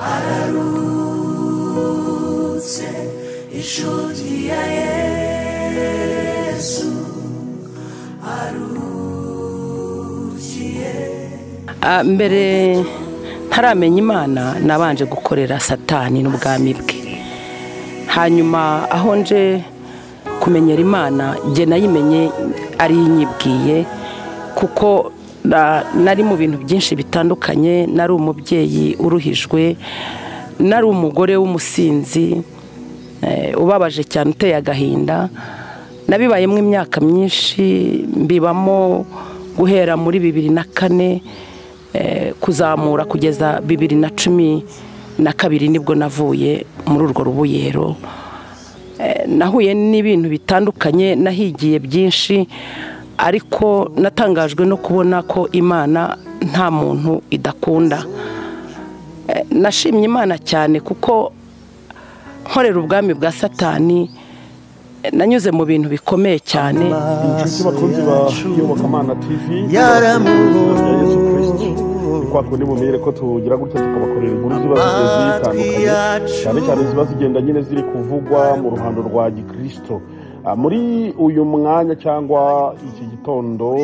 ararutse inshuti ya Yesu arugiye. Mbere ntaramenya Imana nabanje gukorera Satani n'ubwami bwe, hanyuma aho nje kumenyera Imana nge nayimenye ari inyibwiye, kuko nari mu bintu byinshi bitandukanye. Nari umubyeyi uruhijwe, nari umugore w'umusinzi ubabaje cyane uteye agahinda, nabibayemo imyaka myinshi, mbibamo guhera muri 2004 kuzamura kugeza 2012 nibwo navuye muri urwo rubuyero. Nahuye n'ibintu bitandukanye, nahigiye byinshi, ariko natangajwe no kubona ko Imana nta muntu idakunda. Nashimye Imana cyane kuko nkorera ubwami bwa Satani, nanyuze mu bintu bikomeye cyane. Inshuti bakunzi ba Iyobokamana TV, Yesu Kristo kwako ni bumire ko tugira gutyo tukabakorera inkuru z'ibazigenda cyane cyane zibazigenda nyine ziri kuvugwa mu ruhando rwa Gikristo. Muri uyu mwanya cyangwa iki gitondo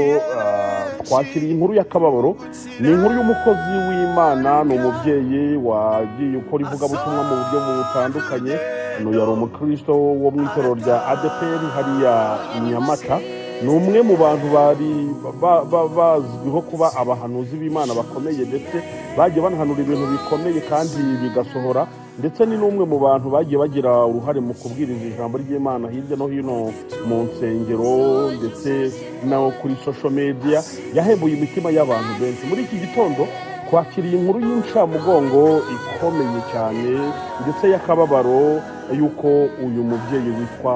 twakiriye inkuru y'akababaro. Ni inkuru y'umukozi w'Imana, ni umubyeyi wagiye ukora ivugabutumwa mu buryo butandukanye. Uno yari umukristo wo mu itorero rya ADPR hariya Nyamata. Ni umwe mu bantu bari bazwiho kuba abahanuzi b'Imana bakomeye, ndetse bagiye banahanura ibintu bikomeye kandi bigasohora, ndetse ni n'umwe mu bantu bagiye bagira uruhare mu kubwiriza ijambo ry'Imana hirya no hino mu nsengero, ndetse nawo kuri social media yahebuye imitima y'abantu benshi. Muri iki gitondo kwakiriye inkuru y'incamugongo ikomeye cyane ndetse y'akababaro yuko uyu mubyeyi witwa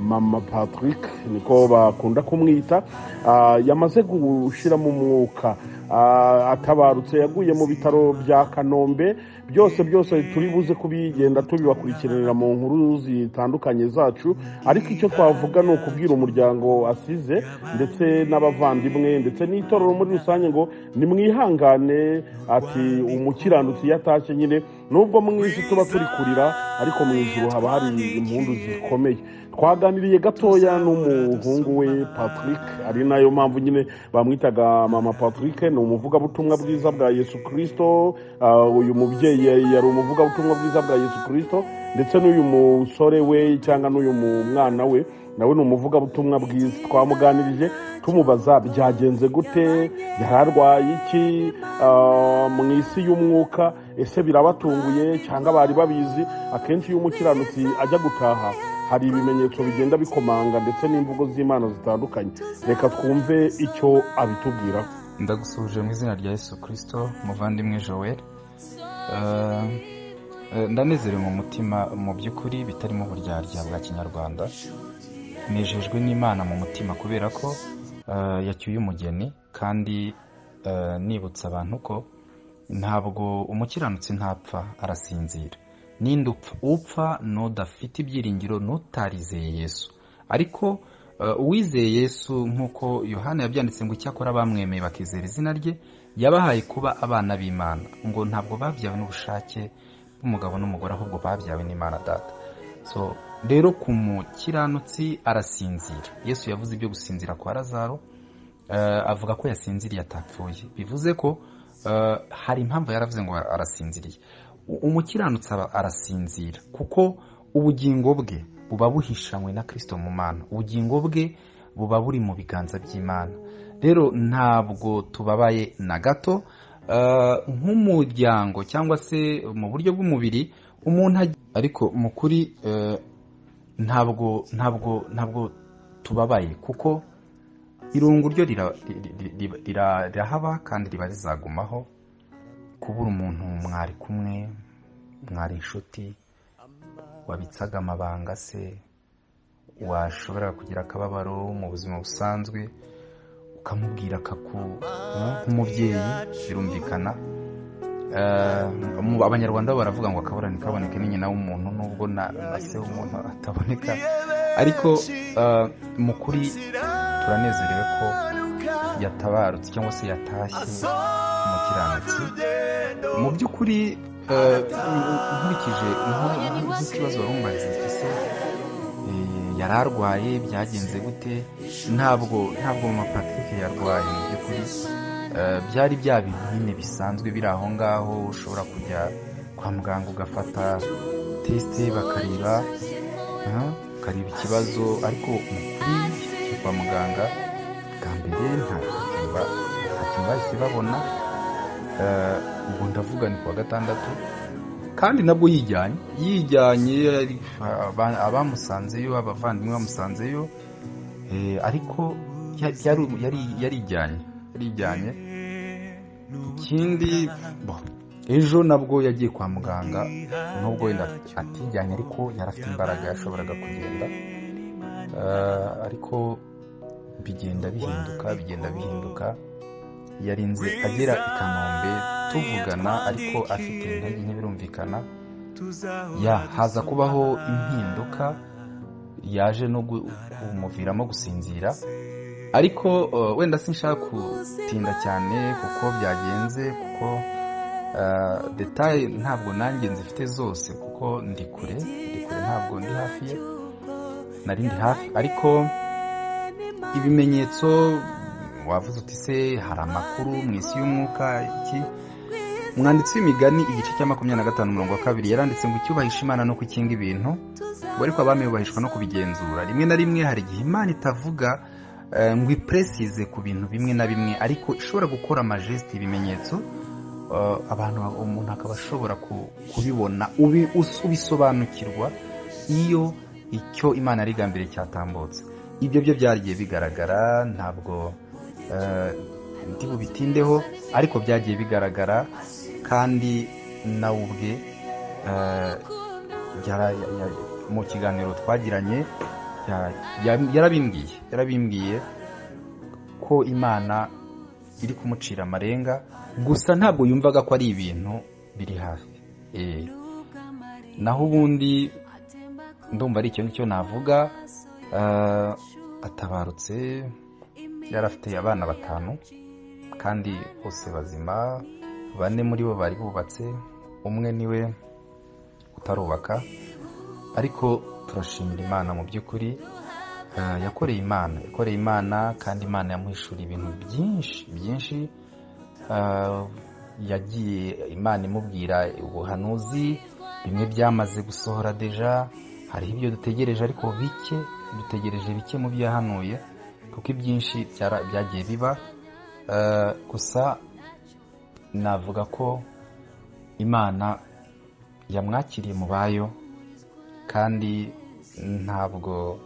Mama Patrick, niko bakunda kumwita, yamaze gushira mu mwuka, atabarutse, yaguye mu bitaro bya Kanombe. Byose turibuze kubigenda tubibakurikirira mu nkuru zitandukanye zacu, ariko icyo twavuga no kubwira umuryango asize ndetse n'abavandimwe ndetse n'itorero muri rusange ngo nimwihangane. Ati umukiranutsi yatashye nyine, nubwo mwisi tuba turi kurira, ariko mu ijuru haba hari impundu zikomeye. Twaganiriye gatoya n'umuhungu we Patrick, ari nayo mpamvu nyine bamwitaga Mama Patrick. Ni umuvugabutumwa bwiza bwa Yesu Kristo. Uyu mubyeyi yari umuvugabutumwa bwiza bwa Yesu Kristo, ndetse n'uyu musore we cyangwa n'uyu mwana we nawe ni umuvugabutumwa bwiza. Twamuganirije tumubaza byagenze gute, yararwaye iki mu isi y'umwuka, ese birabatunguye cyangwa bari babizi? Akenshi iyo umukiranutsi ajya gutaha hari ibimenyetso bigenda bikomanga ndetse n'imvugo z'Imana zitandukanye. Reka twumve icyo abitubwira. Ndagusubije mu izina rya Yesu Kristo, muvandimwe Joel. Ndanezere mu mutima, mu byukuri bitarimo uburyarya bwa Kinyarwanda. Nejejwe n'Imana mu mutima kubera ko yacyuye umugeni, kandi nibutsa abantu ko ntabwo umukiranutsi ntapfa, arasinzira. Ninde upfa n'udafite ibyiringiro n'utarizeye Yesu. Ariko uwizeye Yesu, nk'uko Yohana yabyanditse ngo icyakora bamwemeye bakizera izina rye, yabahaye kuba abana b'Imana, ngo ntabwo babyawe n'ubushake bw'umugabo n'umugore, ahubwo babyawe n'Imana Data. So rero ku mukiranutsi arasinzira. Yesu yavuze ibyo gusinzira kwa Arazaro, avuga ko yasinziriye atapfuye. Bivuze ko hari impamvu yaravuze ngo arasinziriye. Umukiranutsi arasinzira kuko ubugingo bwe buba buhishanywe na Kristo mu Mana, ubugingo bwe buba buri mu biganza by'Imana. Rero ntabwo tubabaye na gato. Nk'umuryango cyangwa se mu buryo bw'umubiri umuntu, ariko mu kuri ntabwo tubabaye, kuko irungu ryo rirahaba kandi riba rizagumaho. Kubura umuntu mwari kumwe, mwari inshuti, wabitsaga amabanga se, washobora kugira akababaro mu buzima busanzwe ukamubwira nk'umubyeyi, birumvikana. Abanyarwanda baravuga ngo akaburane kaboneke ni nyina w'umuntu, nubwo na se w'umuntu ataboneka. Ariko mu kuri turanezerewe ko yatabarutse cyangwa se yatashye umukiranutsi. Mu byukuri nkurikije ikibazo bahumbaye ese yararwaye byagenze gute? Ntabwo mama Patrick yarwaye by'ukuri, byari bya bintu nyine bisanzwe biri aho ngaho, ushobora kujya kwa muganga ugafata teste bakareba ukareba ikibazo, ariko kwa muganga bwa mbere ntabwo bahise babona. Ubu ndavuga ni kwa gatandatu, kandi nabwo yijyanye abamusanzeyo, abavandimwe bamusanzeyo, ariko yarijyanye. Ikindi ejo nabwo yagiye kwa muganga, nubwo wenda atijyanye ariko yarafite imbaraga, yashoboraga kugenda, ariko bigenda bihinduka. Yarinze agera i Kanombe tuvugana, ariko afite intege nke birumvikana, haza kubaho impinduka yaje no kumuviramo gusinzira. Ariko wenda sinshaka gutinda cyane kuko byagenze, kuko detail ntabwo nanjye nzifite zose, kuko ndi kure, ntabwo ndi hafi ye, narindi hafi. Ariko ibimenyetso wavuze uti se hari amakuru mu isi y'umwuka iki? Umwanditsi w'imigani igice cya 25:22 yaranditse ngo icyubahisha Imana no kukinga ibintu, ariko abami bubahishwa no kubigenzura. Rimwe na rimwe hari igihe Imana itavuga ngo ipresize ku bintu bimwe na bimwe, ariko ishobora gukora amajesti, ibimenyetso, abantu umuntu akaba ashobora kubibona ubisobanukirwa iyo icyo Imana ari gambire cyatambutse. Ibyo byo byagiye bigaragara, ntabwo ndibubitindeho, ariko byagiye bigaragara, kandi nawe ubwe mu kiganiro twagiranye yarabimbwiye ko Imana iri kumucira amarenga, gusa ntabwo yumvaga ko ari ibintu biri hafi. Naho ubundi ndumva ari ikintu cyo navuga, atabarutse, yarafite abana 5 kandi bose bazima, 4 muri bo bari bubatse, umwe niwe utarubaka, ariko turashimira Imana mu by'ukuri, yakoreye Imana, kandi Imana yamuhishura ibintu byinshi. Yagiye Imana imubwira ubuhanuzi, bimwe byamaze gusohora deja, hari ibyo dutegereje, ariko dutegereje bike mu byo yahanuye, kuko ibyinshi byagiye biba. Gusa navuga ko Imana yamwakiriye mu bayo, kandi ntabwo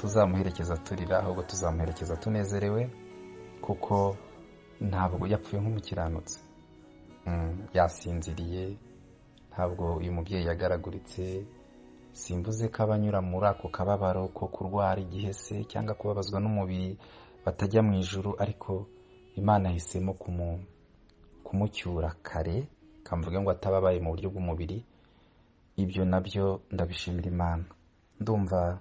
tuzamuherekeza turira, ahubwo tuzamuherekeza tunezerewe, kuko ntabwo yapfuye nk'umukiranutsi, yasinziriye, ntabwo uyu mubyeyi yagaraguritse. Simvuze ko abanyura muri ako kababaro ko kurwara igihe se cyangwa kubabazwa n'umubiri batajya mu ijuru, ariko Imana yahisemo kumucyura kare, kamvuge ngo atababaye mu buryo bw'umubiri. Ibyo nabyo ndabishimira Imana. Ndumva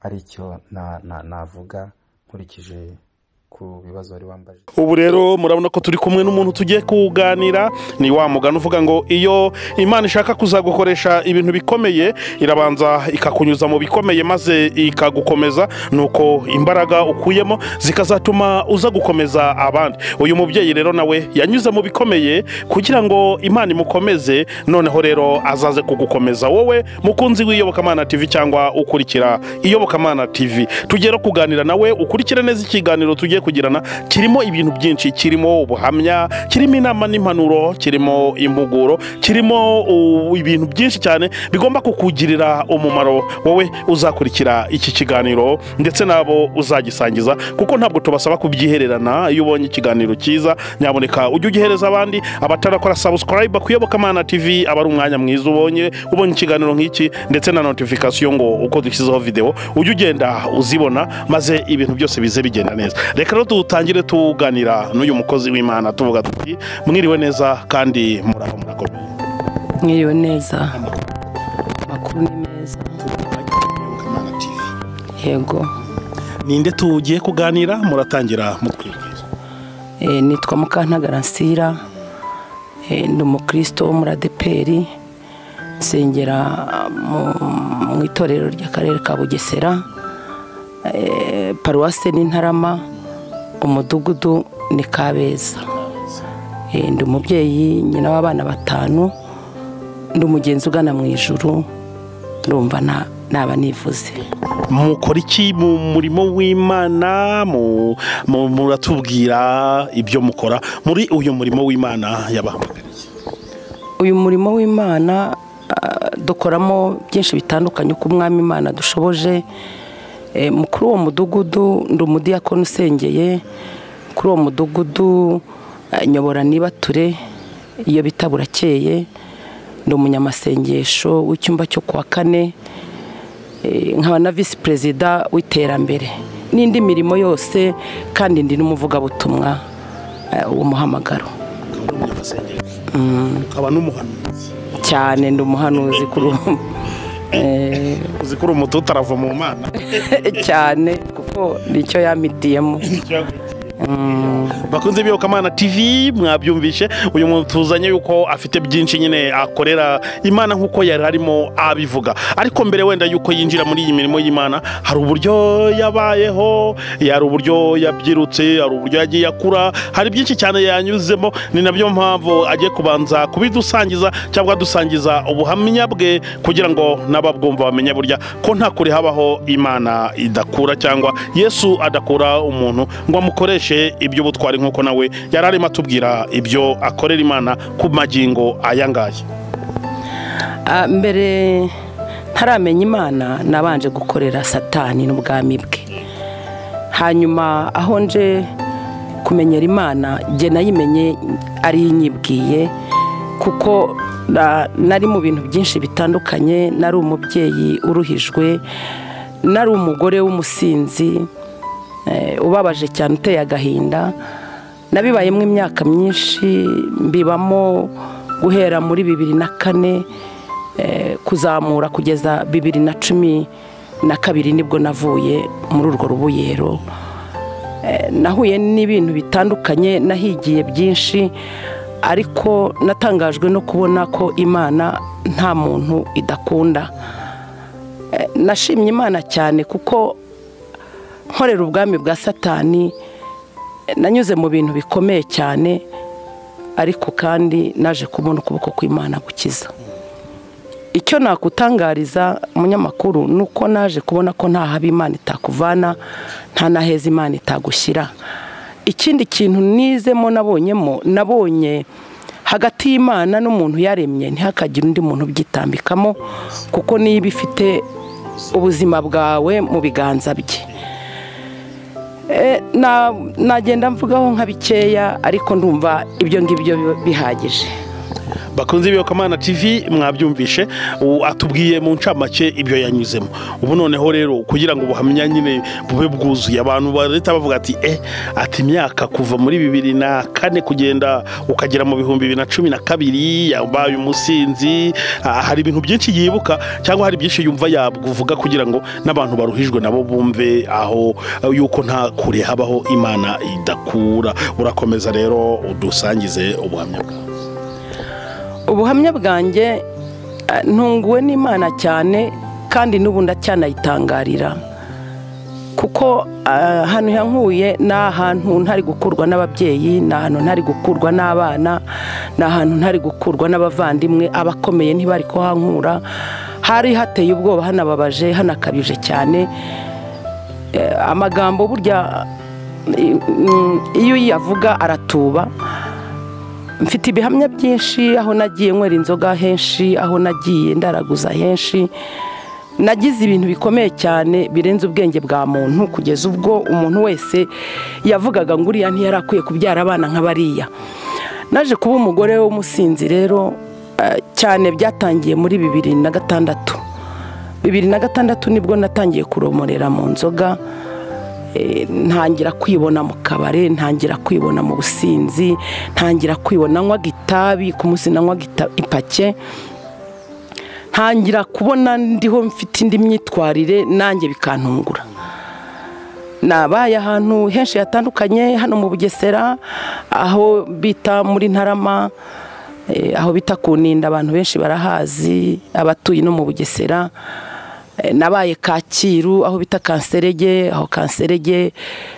ari cyo navuga nkurikije ku bibazo ari wambaje. Ubu rero murabona ko turi kumwe n'umuntu tugiye kuganira, ni wa mugano uvuga ngo iyo Imana ishaka kuzagukoresha ibintu bikomeye irabanza ikakunyuza mu bikomeye maze ikagukomeza, nuko imbaraga ukuyemo zikazatuma uza gukomeza abandi. Uyu mubyeyi rero nawe yanyuze mu bikomeye kugira ngo Imana imukomeze, noneho rero azaze kugukomeza wowe mukunzi w'Iyobokamana TV cyangwa ukurikira Iyobokamana TV. Tugero kuganira nawe ukurikira neza ikiganiro tugiye kugirana, kirimo ibintu byinshi, kirimo ubuhamya, kirimo inama n'impanuro, kirimo impuguro, kirimo ibintu byinshi cyane bigomba kukugirira umumaro wowe uzakurikira iki kiganiro ndetse nabo uzagisangiza, kuko ntabwo tubasaba kubyihererana. Iyo ubonye ikiganiro cyiza nyaboneka ujye ugihereza abandi, abatarakora subscribe kuYobokamana TV aba ari umwanya mwiza. Ubonye ikiganiro nk'iki ndetse na notification ngo uko dushyizeho video ujye ugenda uzibona, maze ibintu byose bize bigenda neza. Rero dutangire tuganira n'uyu mukozi w'Imana, tuvuga tuti mwiriwe neza kandi murakomeye. Mwiriwe neza, makuru ni meza. Yego, ninde tugiye kuganira? Muratangira mutwigire. Nitwa Mukantagaransira, ndumu Kristo muradeperi sengera mu itorero ry'akarere ka Bugesera paruwase n'Intarama umudugudu ni Kabeza ndumubyeyi nyina w'abana batanu ndumugenzi ugana mu ijuru ndumva naba nivuze mukora iki mu murimo w'Imana muratubwira ibyo mukora muri uyu murimo w'Imana yabahamagariye uyu murimo w'Imana dukoramo byinshi bitandukanye ku mwami Imana dushoboje mukuru wo mudugudu ndumudiyakoni usengeye kuri wo mudugudu nyobora niba ture iyo bitaburakeye ndo munyamasengesho w'icyumba cyo kwa kane nkaba na vice president w'iterambere n'indi mirimo yose kandi ndi numuvuga butumwa umuhamagaro nkaba n'umuhanuzi cyane ndumuhanuzi kuri uzikuru umutu utarava mu Mana cyane kuko nicyo yamidiyemo bakunze Iyobokamana TV mwabyumvishe uyu muntu tuzanye yuko afite byinshi nyine akorera Imana nkuko yari harimo abivuga ariko mbere wenda yuko yinjira muri iyi mirimo y'Imana hari uburyo yabayeho yari uburyo yabyirutse ari uburyo yagiye akura hari byinshi cyane yanyuzemo ni nabyo mpamvu agiye kubanza kubidusangiza cyangwa dusangiza ubuhamya bwe kugira ngo nababwumva bamenye burya ko nta kuri habaho Imana idakura cyangwa Yesu adakura umuntu ngo amukoreshe ibyo butwari nkuko nawe yararimo atubwira ibyo akorera Imana ku magingo ayangaye mbere ntaramenya Imana nabanje gukorera Satani n'ubwami bwe hanyuma aho nje kumenyera Imana nge nayimenye ari inyibwiye kuko nari mu bintu byinshi bitandukanye nari umubyeyi uruhijwe nari umugore w'umusinzi ubabaje cyane uteye agahinda nabibayemo imyaka myinshi mbibamo guhera muri 2004 kuzamura kugeza 2012 nibwo navuye muri urwo rubuyero nahuye n'ibintu bitandukanye nahigiye byinshi ariko natangajwe no kubona ko Imana nta muntu idakunda nashimye Imana cyane kuko nkorera ubwami bwa Satani nanyuze mu bintu bikomeye cyane ariko kandi naje kubona ukuboko kw'Imana gukiza icyo nakutangariza umunyamakuru nuko naje kubona ko nta haba Imana itakuvana nta naheza Imana itagushyira ikindi kintu nizemo nabonye hagati y'Imana n'umuntu yaremye ntihakagira undi muntu byitambikamo kuko niba ifite ubuzima bwawe mu biganza bye nagenda mvugaho nka bikeya ariko ndumva ibyo ngibyo bihagije bakunze Iyobokamana TV mwabyumvishe atubwiye mu ncamake ibyo yanyuzemo ubu noneho rero kugira ngo ubuhamya nyine bube bwuzuye abantu barita bavuga ati ati imyaka kuva muri 2004 kugenda ukagera mu 2012 yabaye umusinzi hari ibintu byinshi yibuka cyangwa hari byinshi yumva yavuga kugira ngo nabantu baruhijwe nabo bumve aho yuko nta kure habaho Imana idakura urakomeza rero udusangize ubuhamya bwawe ubuhamya bwanjye ntunguwe n'Imana cyane kandi n'ubu ndacyanayitangarira kuko ahantu yankuye n'ahantu ntari gukurwa n'ababyeyi n'ahantu ntari gukurwa n'abana n'ahantu ntari gukurwa n'abavandimwe abakomeye ntibari ko hankura hari hateye ubwoba hanababaje hanakabije cyane amagambo burya iyo uyavuga aratuba mfite ibihamya byinshi aho nagiye nkwera inzoga henshi aho nagiye ndaraguza henshi nagize ibintu bikomeye cyane birenze ubwenge bwa muntu kugeza ubwo umuntu wese yavugaga ngo uriya ntiyari akwiye kubyara abana nk'abariya naje kuba umugore w'umusinzi rero cyane byatangiye muri 2006 nibwo natangiye kuromorera mu nzoga ntangira kwibona mu kabare ntangira kwibona mu businzi ntangira kwibona nywa gitabi ku munsi nywa ipake ntangira kubona ndiho mfite indi myitwarire nanjye bikantungura nabaye ahantu henshi hatandukanye hano mu Bugesera aho bita muri Ntarama aho bita kuninda abantu benshi barahazi abatuye no mu Bugesera. Nabaye Kaciro aho bita Kanserege, aho Kanserege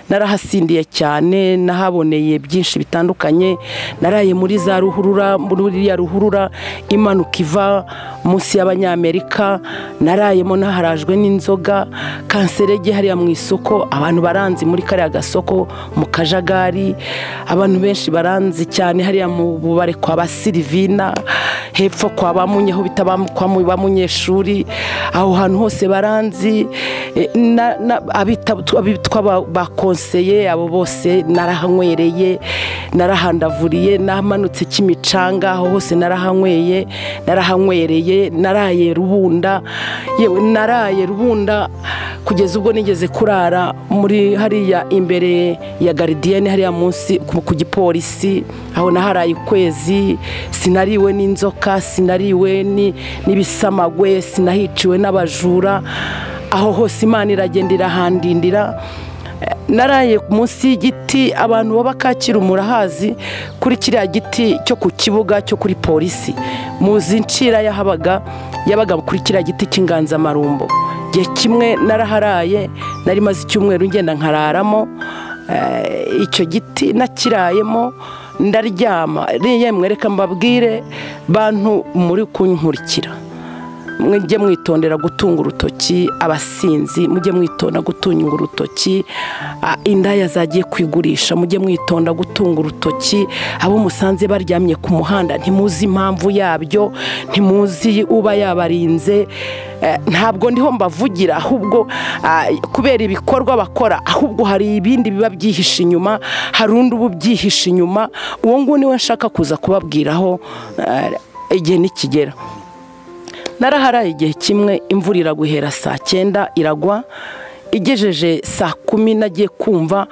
narahasindiye cyane, nahaboneye byinshi bitandukanye. Naraye muri za Ruhurura, muri ya Ruhurura imanuka iva munsi y'Abanyamerika, narayemo naharajwe n'inzoga. Kanserege hariya mu isoko abantu baranzi muri kariya gasoko mu kajagari, abantu benshi baranzi cyane hariya mu bubare kwa Basilivina, hepfo kwa bamunyeho bitabamukwa mu bamunyeshuri, aho hantu hose baranzi. Abitwa ba konseye abo bose narahanywereye, narahandavuriye, namanutse kimicanga aho hose narahanyweye, narahanywereye. Naraye Rubunda, yewe naraye Rubunda kugeza ubwo nigeze kurara muri hariya imbere ya gardienne hariya munsi ku gipolisi, aho naharaye ukwezi. Sinariwe n'inzoka, sinariwe nibisamagwe, sinahiciwe n'abajura, aho hose Imana iragendera handindira. Naraye munsi y'igiti, abantu babakakira umurahazi kuri kiriya giti cyo ku kibuga cyo kuri polisi, muzi ncira yahabaga yabaga kuri kiriya giti cy'inganza marumbo. Gihe kimwe naraharaye, nari maze icyumweru ngenda nkararamo, icyo giti nakirayemo ndaryama. Yemwe reka mbabwire bantu muri kunkurikira, mujye mwitondera gutunga urutoki abasinzi, mujye mwitonda gutunga urutoki indaya zagiye kwigurisha, mujye mwitonda gutunga urutoki abo musanze baryamye ku muhanda, ntimuzi impamvu yabyo, ntimuzi uba yabarinze. Ntabwo ndiho mbavugira, ahubwo kubera ibikorwa bakora, ahubwo hari ibindi biba byihishe inyuma, harundi ubu byihishe inyuma. Uwo ngo niwe nshaka kuza kubabwiraho igihe nikigera. Naraharaye igihe kimwe, imvura iraguhera saa 9 iragwa, igejeje saa 10 nagiye kumva,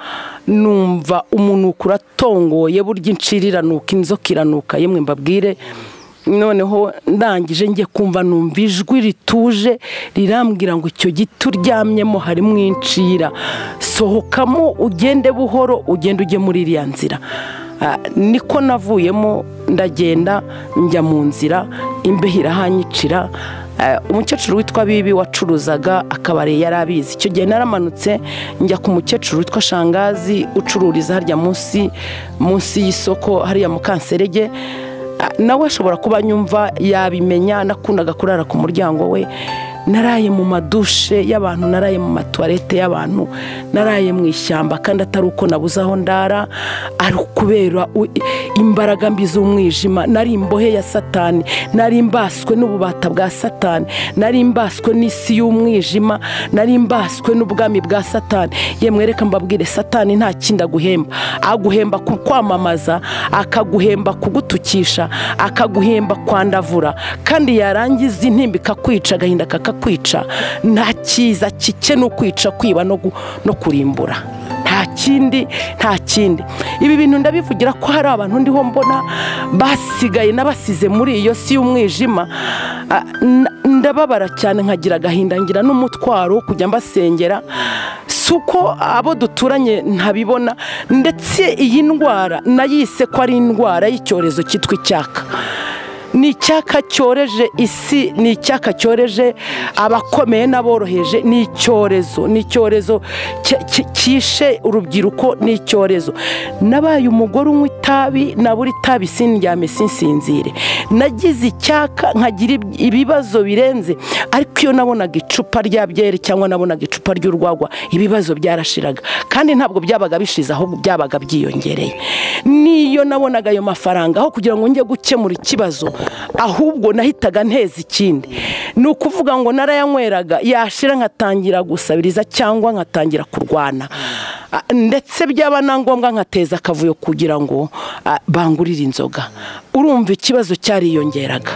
numva umunuko uratongoye burya inciriranuka, inzoka iranuka. Yemwe mbabwire, noneho ndangije ngiye kumva, numva ijwi rituje rirambwira ngo icyo giti uryamyemo hari mwincira, sohokamo ugende buhoro, ugende ujye muri iriya nzira. Niko navuyemo ndagenda njya mu nzira, imbeho irahanyicira. Umukecuru witwa Bibi wacuruzaga akabare yarabizi. Icyo gihe naramanutse njya ku mukecuru witwa Shangazi ucururiza harya munsi y'isoko hariya mu Kanserege, nawe ashobora kuba nyumva yabimenya. Nakundaga kurara ku muryango we. Naraye mu madushe y'abantu, naraye mu matuwarete y'abantu, naraye mu ishyamba, kandi atari uko nabuzaho ndara, ari ukubera imbaraga mbi z'umwijima. Nari imbohe ya Satani, nari mbaswe n'ububata bwa Satani, nari mbaswe n'isi y'umwijima, nari mbaswe n'ubwami bwa Satani. Yemwe reka mbabwire, Satani nta kindi aguhemba. Aguhemba ku kwamamaza, akaguhemba kugutukisha, akaguhemba kwandavura, kandi yarangiza intimba ikakwica, agahinda kaka kwica. Nta cyiza kike no kwica, kwiba no kurimbura, nta kindi. Ibi bintu ndabivugira ko hari abantu ndiho mbona basigaye nabasize muri iyo si y'umwijima. Ndababara cyane, nkagira gahinda, ngira n'umutwaro kujya mbasengera, suko abo duturanye ntabibona. Ndetse iyi ndwara nayise ko ari indwara y'icyorezo cyitwa icyaka. Ni icyaka cyoreje isi, ni icyaka cyoreje abakomeye n'aboroheje, ni icyorezo cyishe urubyiruko, ni icyorezo. Nabaye umugore unywa itabi, nabura itabi sindyame sinsinzire, nagize icyaka nkagira ibibazo birenze. Ariko iyo nabonaga icupa rya byeri cyangwa nabonaga icupa ry'urwagwa, ibibazo byarashiraga, kandi ntabwo byabaga bishize, ahubwo byabaga byiyongereye. Niyo nabonaga ayo mafaranga, aho kugira ngo njye gukemura ikibazo, ahubwo nahitaga nteza ikindi. Ni ukuvuga ngo narayanyweraga, yashira nkatangira gusabiriza cyangwa nkatangira kurwana, ndetse byaba nangombwa nkateza akavuyo kugira ngo bangurire inzoga. Urumva ikibazo cyariyongeraga.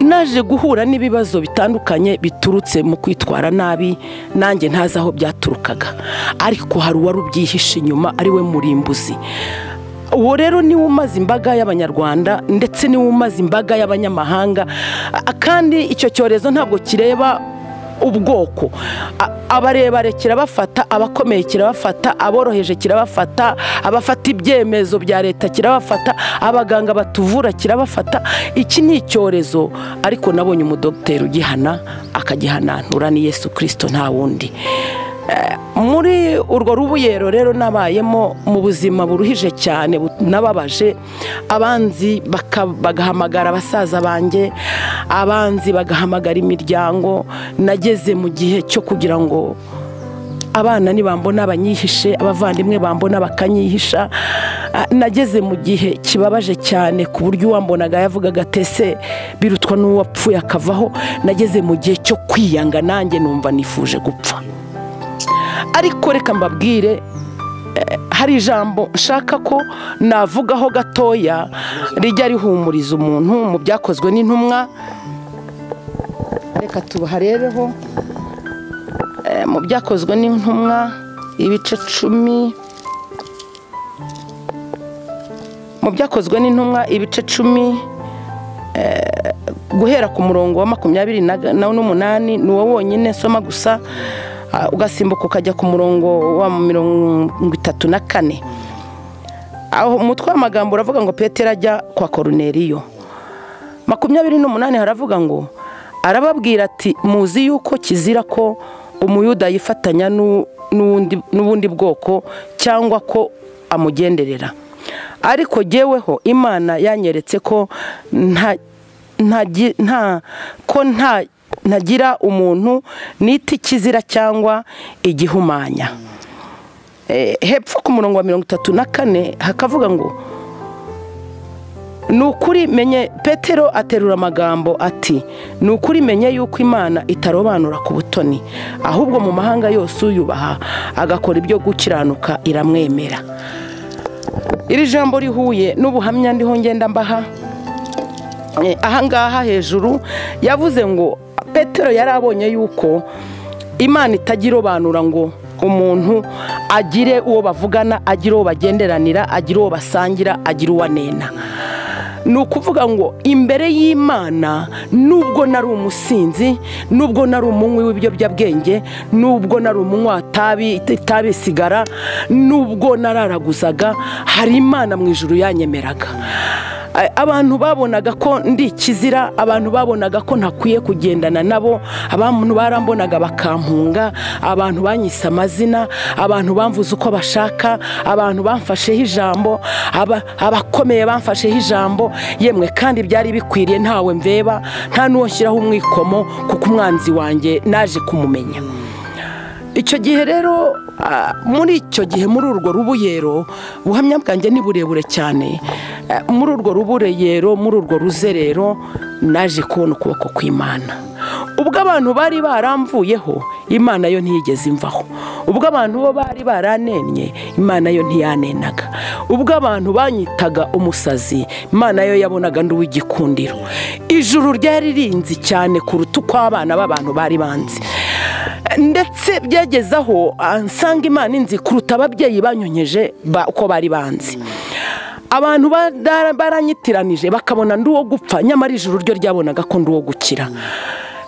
Naje guhura n'ibibazo bitandukanye biturutse mu kwitwara nabi, nanjye ntazi aho byaturukaga, ariko hari uwarubyihishe inyuma, ari we murimbuzi. Uwo rero niwe umaze imbaga y'Abanyarwanda, ndetse niwe umaze imbaga y'abanyamahanga. Kandi icyo cyorezo ntabwo kireba ubwoko, abarebare kirabafata, abakomeye kirabafata, aboroheje kirabafata, abafata ibyemezo bya leta kirabafata, abaganga batuvura kirabafata. Iki ni icyorezo ariko nabonye umudokiteri ugihana akagihananura ni Yesu Kristo nta wundi. Muri urwo rubuyero rero nabayemo mu buzima buruhije cyane nababaje, abanzi bagahamagara abasaza banjye, abanzi bagahamagara imiryango. Nageze mu gihe cyo kugira ngo abana nibambona abanyihishe, abavandimwe bambona bakanyihisha. Nageze mu gihe kibabaje cyane ku buryo uwambonaga yavugaga tese birutwa n'uwapfuye akavaho. Nageze mu gihe cyo kwiyanga nanjye numva nifuje gupfa. Ariko reka mbabwire, hari ijambo nshaka ko navugaho gatoya rijya rihumuriza umuntu mu byakozwe n'intumwa. Reka tubaharebeho mu byakozwe n'intumwa ibice 10, mu byakozwe n'intumwa ibice 10 guhera ku murongo wa 28 n'uwo wonyine nsoma gusa, ugasimbuka ukajya ku murongo wa 34. Aho umutwe w'amagambo uravuga ngo Petero ajya kwa Koruneliyo. 28 haravuga ngo arababwira ati muzi yuko kizira ko umuyuda yifatanya n'ubundi bwoko cyangwa ko amugenderera, ariko jyeweho Imana yanyeretse ko ntagira umuntu niti kizira cyangwa igihumanya. Hepfo ku murongo wa 34 hakavuga ngo nukuri menye, Petero aterura amagambo ati nukuri menye yuko Imana itarobanura ku butoni, ahubwo mu mahanga yose uyubaha agakora ibyo gukiranuka iramwemera. Iri jambo rihuye n'ubuhamya ndiho ngenda mbaha. Ahangaha hejuru yavuze ngo Petero yarabonye yuko Imana itagirobanura ngo umuntu agire uwo bavugana, agire uwo bagenderanira, agire uwo basangira, agire uwo anena. Nukuvuga ngo imbere y'Imana nubwo nari umusinzi, nubwo nari umunywi w'ibiyobyabwenge, nubwo nari umunywa itabi sigara, nubwo nararaguzaga, hari Imana mu ijuru yanyemeraga. Abantu babonaga ko ndi kizira, abantu babonaga ko ntakwiye kugendana nabo, abantu barambonaga bakampunga, abantu banyise amazina, abantu bamvuze uko bashaka, abantu bamfasheho ijambo, abakomeye bamfasheho ijambo. Yemwe kandi byari bikwiriye, ntawe mveba, nta nuwo nshyiraho umwikomo, kuko umwanzi wanjye naje kumumenya. Icyo gihe rero, muri icyo gihe, muri urwo rubuyero, ubuhamya bwanjye ni burebure cyane. Muri urwo rubuyero, muri urwo ruzerero, naje kubona ukuboko kw'Imana. Ubwo abantu bari baramvuyeho, Imana yo ntiyigeze imvaho. Ubwo abantu bo bari baranenye, Imana yo ntiyanenaga. Ubwo abantu banyitaga umusazi, Imana yo yabonaga ndi uw'igikundiro. Ijuru ryari ririnzi cyane kuruta uko abana b'abantu bari banzi. Ndetse byagezaho ansanga Imana inzi kuruta ababyeyi banyonyeje uko bari banzi. Abantu baranyitiranije bakabona ndi uwo gupfa, nyamara ijuru ryo ryabonaga ko ndi uwo gukira.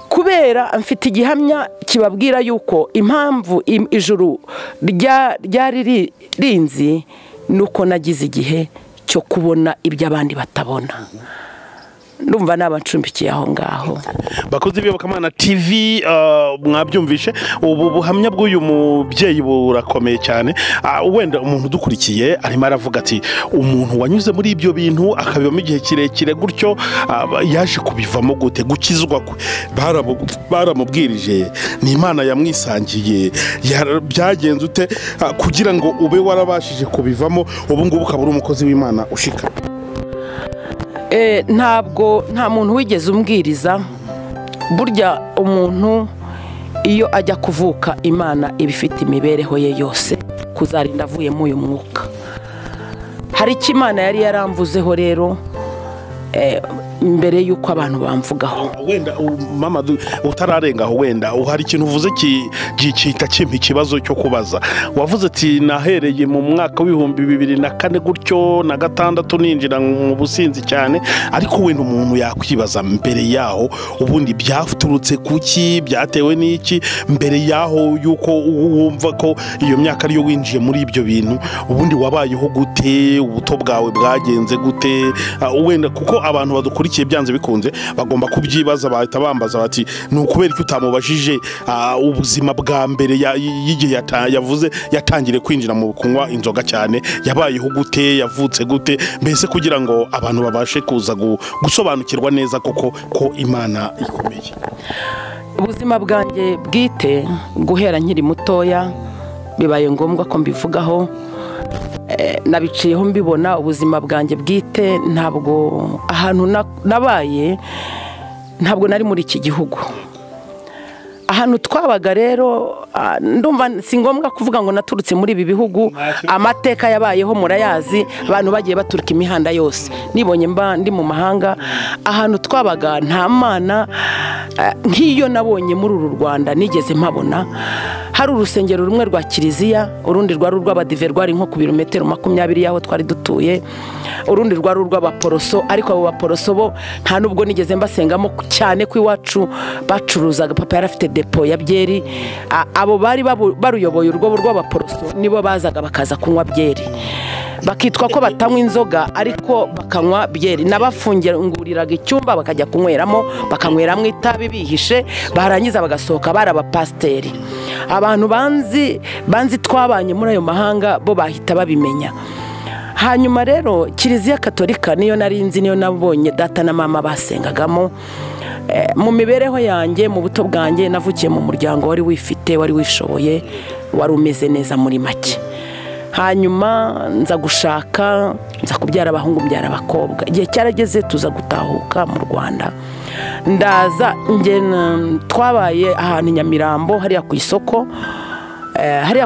Kubera mfite igihamya kibabwira yuko impamvu ijuru ryari rinzi nuko nagize igihe cyo kubona ibyo abandi batabona. Ndumva nabacumbikiye aho ngaho. Bakoze Iyobokamana TV, mwabyumvishe ubu buhamya bw'uyu mubyeyi burakomeye cyane. Wenda umuntu dukurikiye arimo aravuga ati umuntu wanyuze muri ibyo bintu akabibamo igihe kirekire gutyo, yaje kubivamo gute, gukizwa kwe? Baramubwirije ni Imana yamwisangiye, byagenze ute kugira ngo ube warabashije kubivamo? Ubu ngubu ukaba uri umukozi w'Imana ushikama. Ntabwo nta muntu wigeze umbwiriza, burya umuntu iyo ajya kuvuka Imana ibifite imibereho ye yose kuzarinda avuye mu uyu mwuka. Hari iki Imana yari yaramvuzeho rero, mbere yuko abantu bamvugaho wenda mama utararengaho wenda uhari ikintu uvuze gicita kimpi kibazo cyo kubaza wavuze ati nahereye mu mwaka w'ibihumbi 2004 gutyo na gatandatu ninjira mu businzi cyane ariko we n'umuntu yakwibaza mbere yaho ubundi byafuturutse kuki byatewe niki mbere yaho yuko wumva ko iyo myaka ari yo winjiye muri ibyo bintu ubundi wabayeho gute ubuto bwawe bwagenze gute wenda kuko abantu badukurikiye byanze bikunze bagomba kubyibaza bahita bambaza bati n'ukubera ko utamubashije ubuzima bwa mbere yige yavuze yatangire kwinjira mu kunywa inzoga cyane yabayeho gute yavutse gute mbese kugira ngo abantu babashe kuza gusobanukirwa neza koko ko Imana ikomeye ubuzima bwanjye bwite guhera nkiri mutoya bibaye ngombwa ko mbivugaho nabiciyeho mbibona ubuzima bwanjye bwite ntabwo ahantu nabaye ntabwo nari muri iki gihugu ahantu twabaga rero ndumva si ngombwa kuvuga ngo naturutse muri ibi bihugu amateka yabayeho murayazi abantu bagiye baturuka imihanda yose nibonye mba ndi mu mahanga ahantu twabaga nta mana nk'iyo nabonye muri uru Rwanda nigeze mpabona hari urusengero rumwe rwa kiliziya urundi rwa rw'abadive rwari nko ku birometero 20 yaho twari dutuye urundi rwa rw'abaporoso ariko abo baporoso bo nta nubwo nigeze mbasengamo cyane kwiwacu bacuruzaga papa yarafite depo ya byeri abo bari baruyoboye urwo rw'abaporoso nibo bazaga bakaza kunywa byeri bakitwa ko batanywa inzoga ariko bakanywa byeri nabafungiriraga icyumba bakajya kunyweramo bakanyweramo itabi bihishe barangiza bagasohoka barabapasteri abantu banzi twabanye muri ayo mahanga bo bahita babimenya hanyuma rero kiliziya katolika niyo narinzi niyo nabonye data na mama basengagamo mu mibereho yanjye mu buto bwanjye navukiye mu muryango wari wifite wari wishoboye wari umeze neza muri make hanyuma nza gushaka nza kubyara abahungu byara abakobwa igihe cyarageze tuza gutahuka mu Rwanda ndaza twabaye ahantu Nyamirambo hariya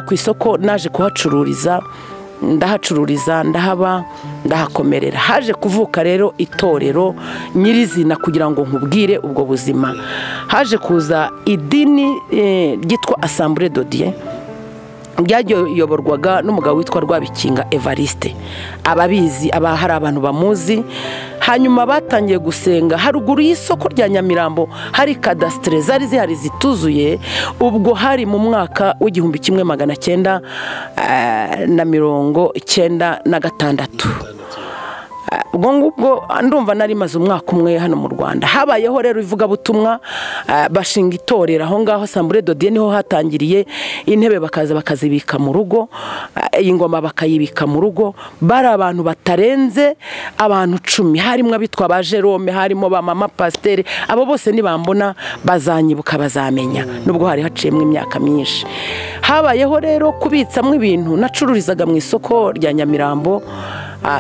ku isoko naje kuhacururiza ndahacururiza ndahaba ndahakomerera haje kuvuka rero itorero nyirizina kugira ngo nkubwire ubwo buzima haje kuza idini ryitwa Assemblée de Dieu ryayoborwaga n'umugabo witwa Rwabikinga Évariste ababizi hari abantu bamuzi hanyuma batangiye gusenga haruguru y'isoko rya Nyamirambo hari kadastre zari zihari zituzuye ubwo hari mu mwaka w'igihumbi 1996 ubwo ngubwo ndumva nari maze umwaka umwe hano mu Rwanda habayeho rero ivuga butumwa bashinga itorero aho ngaho Assemblée de Dieu niho hatangiriye intebe bakaza bakazibika mu rugo ingoma bakayibika mu rugo bari abantu batarenze abantu 10 harimo abitwa bajerome harimo ba mama pasteur abo bose nibambona bazanyibuka bazamenya nubwo hari haciyemo imyaka myinshi habayeho rero kubitsamo ibintu nacururizaga mu isoko rya Nyamirambo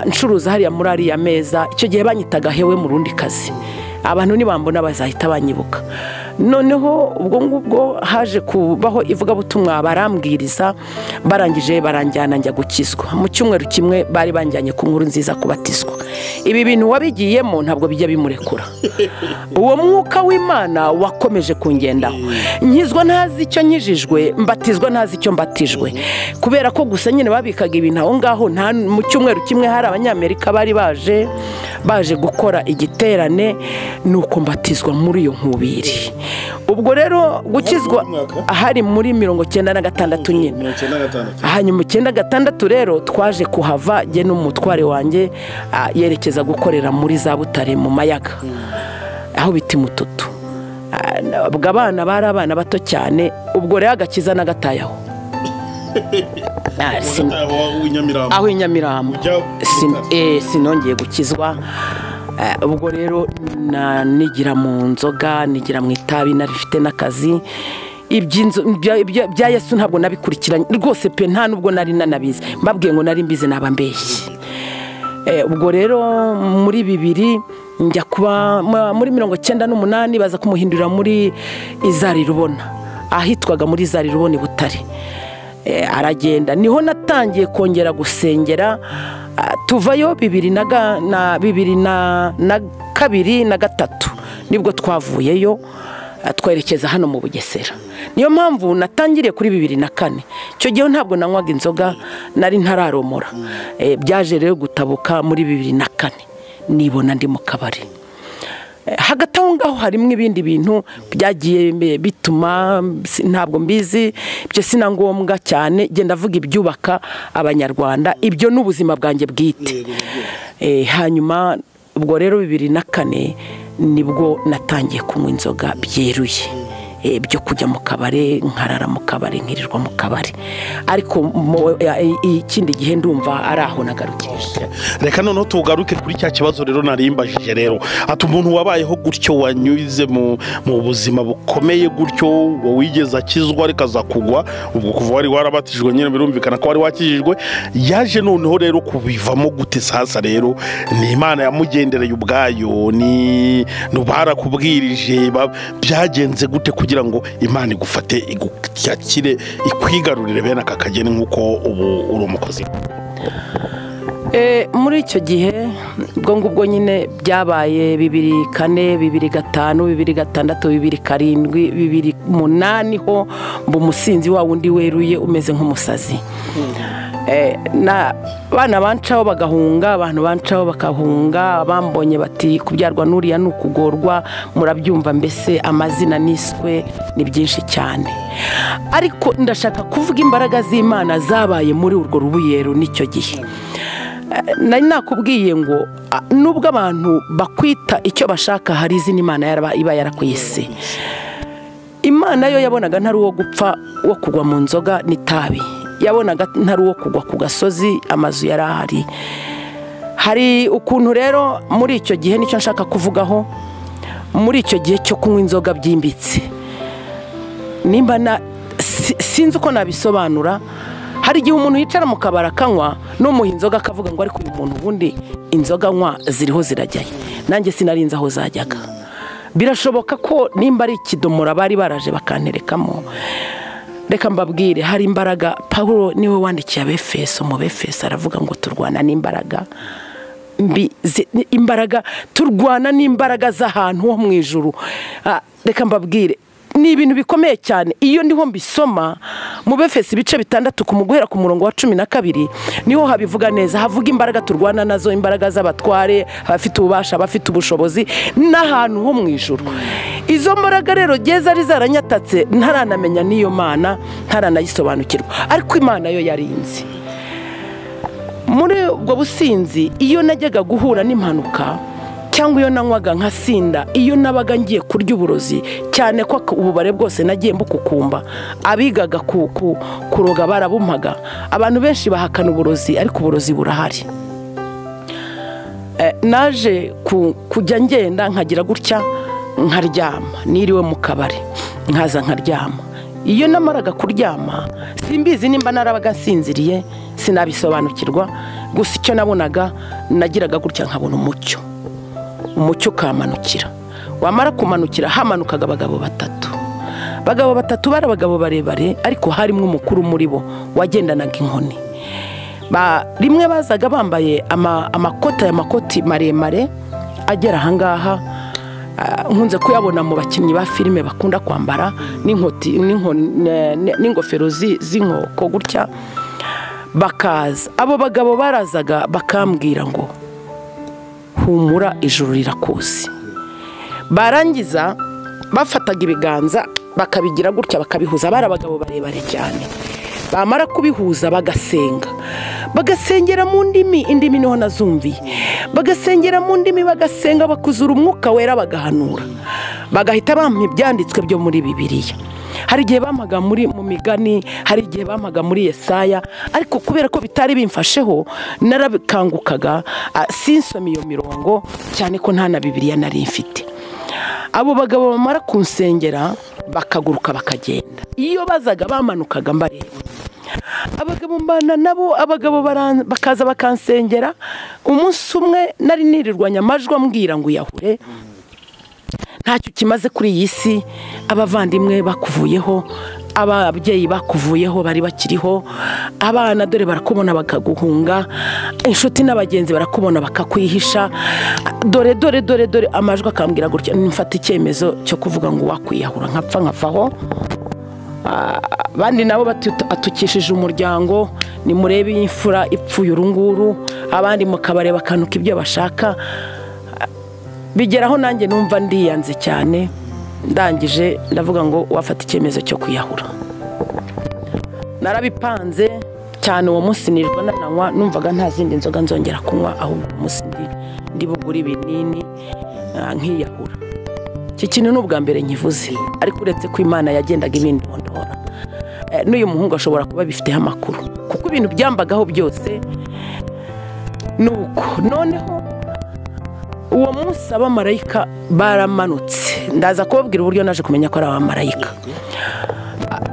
ncuruza hariya muri ariya meza icyo gihe banyitaga hewe mu rundi kazi abantu nibambona bazahita banyibuka noneho ubwo ngubwo haje kubaho ivuga butumwa barambwiriza barangije baranjyana njya gukizwa mu cyumweru kimwe bari banjyanye ku nkuru nziza kubatizwa ibi bintu wabigiyemo ntabwo bijya bimurekura uwo mwuka w'Imana wakomeje kungendaho nkizwa ntazi icyo nkijijwe mbatizwa ntazi icyo mbatijwe kubera ko gusa nyine babikaga ibintu aho ngaho mu cyumweru kimwe hari abanyamerika bari baje gukora igiterane nuko mbatizwa muri iyo nkubiri ubwo rero gukizwa ahari muri 96 nyine hanyuma 96 rero twaje kuhava je n'umutware wanjye yerekeza gukorera muri za Butare mu mayaga aho biti mututu ubwo abana bari abana bato cyane ubwo rero agakiza n'agatayaho aho Nyamirambo sinongeye gukizwa ubwo rero nigira mu nzoga nigira mu itabi narifite nakazi ibya Yesu ntabwo nabikurikiranye rwose pe nta nubwo nari nanabize mbabwiye ngo nari mbize nabambeshye ubwo rero muri 2000 njya kuba muri 98 baza kumuhindurira muri izari rubona ahitwaga muri izari rubona Butare aragenda niho natangiye kongera gusengera tuvayo bibiri na kabiri na gatatu nibwo twavuyeyo twerekeza hano mu Bugesera. Niyo mpamvu natangiriye kuri 2004. Cyo gihe ntabwo nanywaga inzoga nari ntararomora. Byaje rero gutabuka muri 2004 nibona ndi mu kabari. Hagati aho ngaho harimwe ibindi bintu byagiye bituma ntabwo mbizi, byo sinangombwa cyane genda vuga ibyubaka abanyarwanda, ibyo n'ubuzima bwanjye bwite. Hanyuma ubwo rero 2004 nibwo natangiye kunywa inzoga byeruye, byo kujya mu kabare nkarara mu kabare nkirirwa mu kabare, ariko ikindi gihe ndumva araho nagarukije. Reka none tugaruke kuri cya kibazo rero narimbajije rero ati umuntu wabayeho gutyo wanyuze mu buzima bukomeye gutyo wigeza kizwa rikaza kugwa, ubwo kuva wari warabatijwe nyine birumvikana ko wari wakijijwe, yaje noneho rero kubivamo gute sasa rero ni Imana yamugendereye ubwayo ni nubara kubwirije byagenze gute kugira ngo Imana igufate igukire ikwigarurire bene akakagene nkuko ubu uri umukozi? Muri icyo gihe bwo ngubwo nyine byabaye 2004, 2005, 2006, 2007, 2008 ho mbu musinzi wa wundi weruye umeze nk'umusazi. Na bana bancaho bagahunga, abantu bancaho bakahunga, bambonye bati kubyarwa nuriya n'ukugorwa, murabyumva mbese amazina niswe ni byinshi cyane. Ariko ndashaka kuvuga imbaraga z'Imana zabaye muri urwo rubuyero n'icyo gihe. Nari nakubwiye ngo nubwo abantu bakwita icyo bashaka hari izina Imana iba yarakwise. Imana yo yabonaga ntari uwo gupfa wo kugwa mu nzoga n'itabi, yabonaga ntari uwo kugwa ku gasozi amazu yari ahari. Hari ukuntu rero muri icyo gihe nicyo nshaka kuvugaho, muri icyo gihe cyo kunywa inzoga byimbitse, nimba sinzi uko nabisobanura. Hari igihe umuntu yicara mu kabara akanywa n'umuha inzoga akavuga ngo ariko uyu muntu ubundi inzoga anywa ziriho zirajyaye, nanjye sinarinze aho zajyaga. Birashoboka ko nimba ari ikidomora bari baraje bakanterekamo. Reka mbabwire, hari imbaraga. Paulo niwe wandikiye Abefeso, mu Befeso aravuga ngo turwana n'imbaraga mbi, imbaraga turwana n'imbaraga z'ahantu ho mu ijuru. Reka mbabwire, ni ibintu bikomeye cyane. Iyo ndiho mbisoma mu Befeso ibice 6 kumuguhera ku murongo wa 12 niho habivuga neza, havuga imbaraga turwana nazo, imbaraga z'abatware, abafite ububasha, abafite ubushobozi, n'ahantu ho mu ijuru. Izo mbaraga rero geza ari zaranyatatse, ntaranamenya niyo Mana, ntaranayisobanukirwa, ariko Imana yo yarinzi. Muri ubwo businzi iyo najyaga guhura n'impanuka cyangwa iyo nanywaga nkasinda, iyo nabaga ngiye kurya uburozi cyane ko ububare bwose nagiye mbukukumba, abigaga kuroga barabumpaga. Abantu benshi bahakana uburozi ariko uburozi burahari. Naje kujya ngenda nkagira gutya nkaryama, niriwe mu kabari nkaza nkaryama. Iyo namaraga kuryama simbizi nimba narabaga sinziriye, sinabisobanukirwa, gusa icyo nabonaga nagiraga gutya nkabona umucyo. Umucyo kamanukira, wamara kumanukira hamanukaga abagabo batatu bari abagabo barebare, ariko harimo umukuru muri bo wagendanaga inkoni. Rimwe bazaga bambaye amakoti maremare agera ahangaha, nkunze kuyabona mu bakinnyi ba filime bakunda kwambara, n'ingofero z'inkoko gutya. Bakaza abo bagabo, barazaga bakambwira ngo humura ijuru rirakuzi. Barangiza bafataga ibiganza bakabigira gutya bakabihuza, bara abagabo barebare cyane. Bamara kubihuza bagasenga, bagasengera mu ndimi, indimi niho nazumviye, bagasengera mu ndimi, bagasenga bakuzura umwuka wera, bagahanura, bagahita bampa ibyanditswe byo muri Bibiliya. Hari igihe bampaga mu migani, hari igihe bampaga muri Yesaya, ariko kubera ko bitari bimfasheho narabikangukaga, sinsoma iyo mirongo cyane ko nta na Bibiliya nari mfite. Abo bagabo bamara kunsengera bakaguruka bakagenda. Iyo bazaga bamanukaga mbareba, abagabo mbana nabo, abagabo bakaza bakansengera. Umunsi umwe nari nirirwanya amajwi ambwira ngo uyahure, ntacyo kimaze kuri iyi si, abavandimwe bakuvuyeho, ababyeyi bakuvuyeho bari bakiriho, abana dore barakubona bakaguhunga, inshuti n'abagenzi barakubona bakakwihisha, dore dore dore dore amajwi akambwira gutya nimfata icyemezo cyo kuvuga ngo wakwiyahura nkapfa nkafaho. Bandi nabo batukishije umuryango, ni murebe imfura ipfuye urunguru, abandi mukabareba kanuka ibyo bashaka. Bigeraho nanjye numva ndiyanze cyane, ndangije ndavuga ngo wafata icyemezo cyo kwiyahura. Narabipanze cyane uwo munsi nijwe nananywa, numvaga nta zindi nzoga nzongera kunywa, ahubwo umunsi ndi bugura ibinini nkiyahura. Iki kintu n'ubwa mbere nkivuze, ariko uretse ko Imana yagendaga ibindi ndondora, n'uyu muhungu ashobora kuba bifiteho amakuru, kuko ibintu byambagaho byose nuko. Noneho uwo munsi abamarayika baramanutse, ndaza kubabwira uburyo naje kumenya ko ari abamarayika.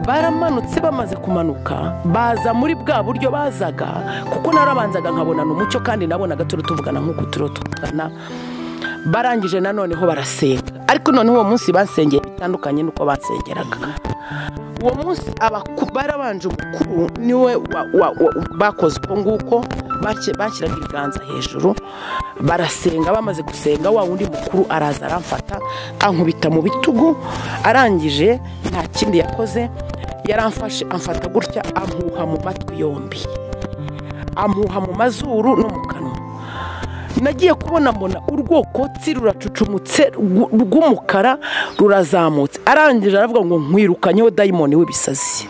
Baramanutse, bamaze kumanuka baza muri bwa buryo bazaga, kuko narabanzaga nkabonana umucyo kandi nabonaga turi tuvugana nk'uko turi tuvugana. Barangije nanoneho barasenga, ariko none uwo munsi basengeye bitandukanye nuko basengeraga. Uwo munsi abakubarabanje umukuru niwe bakoze uko nguko, bashyiraga ibiganza hejuru barasenga. Bamaze gusenga wa wundi mukuru araza aramfata ankubita mu bitugu, arangije nta kindi yakoze, yaramfashe amfata gutya amuha mu matwi yombi, amuha mu mazuru no mu kanwa. Nagiye kubona mbona urwokotsi ruracucumutse rw'umukara rurazamutse, arangije aravuga ngo nkwirukanyeho dayimoni w'ibisazi.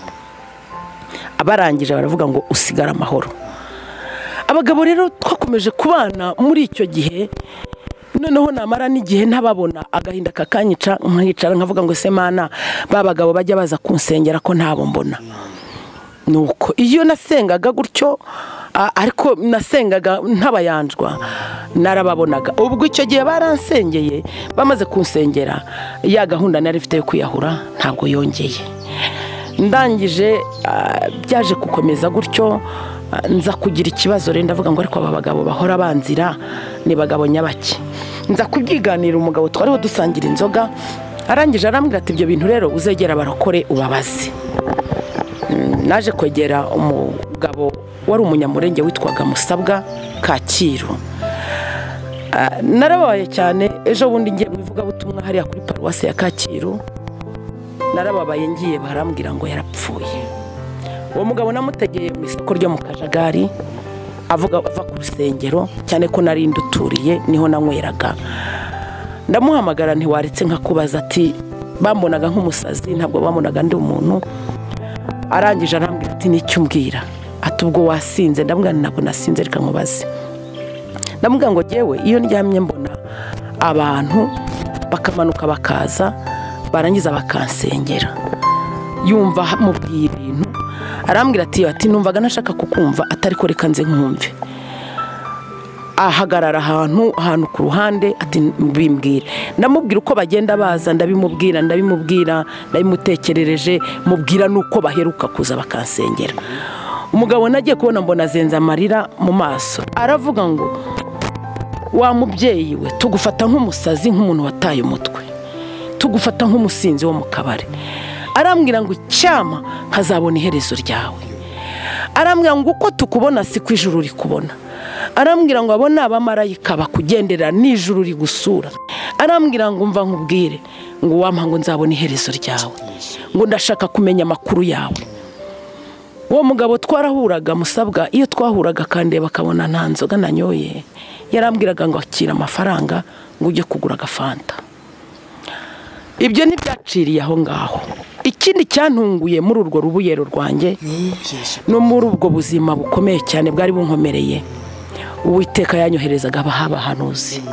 Abarangije baravuga ngo usigara amahoro. Abagabo rero twakomeje kubana muri icyo gihe, noneho namara n'igihe ntababona, agahinda kakanyica nkicara nkavuga ngo semana babagabo bajya baza kunsengera ko ntabo mbona. Nuko iyo nasengaga gutyo, ariko nasengaga ntabayanjwa, narababonaga. Ubwo icyo gihe baransengeye, bamaze kunsengera, ya gahunda nari mfite yo kwiyahura ntabwo yongeye. Ndangije byaje gukomeza gutyo, nza kugira ikibazo rero ndavuga ngo ariko aba bagabo bahora banzira ni bagabo nyabaki. Nza kubyiganira umugabo twariho dusangira inzoga, arangije arambwira ati ibyo bintu rero uzegera barokore ubabaze. Naje kwegera umugabo wari umunyamurenge witwaga Musabwa Kaciro. Narababaye cyane, ejo bundi ngiye mwivuga butumwa hariya kuri paruwasi ya Kaciro, narababaye ngiye barambwira ngo yarapfuye. Uwo mugabo namutegeye mu isoko ryo mu Kajagari, ava ku rusengero, cyane ko nari nduturiye niho nanyweraga. Ndamuhamagara ntiwaretse nkakubaza ati bambonaga nk'umusazi, ntabwo bamunaga ndi umuntu. Arangije arambwira ati n'icyo umbwira, ati ubwo wasinze. Ndamubwira ntabwo nasinze, reka nkubaze. Ndamubwira ngo yewe iyo ndyamye mbona abantu bakamanuka bakaza barangiza bakansengera. Yumva mubwira ibintu, arambwira ati numvaga nashaka kukumva atari ko reka nze nkumve. Ahagarara ahantu ku ruhande ati bimbwire. Ndamubwira uko bagenda baza, ndabimubwira, ndabimutekerereje mubwira nuko baheruka kuza bakansengera. Umugabo nagiye kubona mbona azenza amarira mu maso, aravuga ngo wa mubyeyi we tugufata nk'umusazi, nk'umuntu wataye umutwe, tugufata nk'umusinzi wo mu kabari. Arambwira ngo cyama nkazabona iherezo ryawe. Arambwira ngo uko tukubona si ku ijuru rikubona. Arambwira ngo abona abamarayika bakugendera n'ijuru rigusura. Arambwira ngo mva nkubwire ngo wampa ngo nzabona iherezo ryawe, ngo ndashaka kumenya amakuru yawe. Uwo mugabo twarahuraga Musabwa, iyo twahuraga kandi bakabona nta nzoga nanyoye, yarambwiraga ngo akira amafaranga ngo ujye kugura agafanta. Ibyo ntibyaciriye aho ngaho. Ikindi cyantunguye muri urwo rubuyero rwanjye no muri ubwo buzima bukomeye cyane bwari bunkomereye, Uwiteka yanyoherezaga abahanuzi.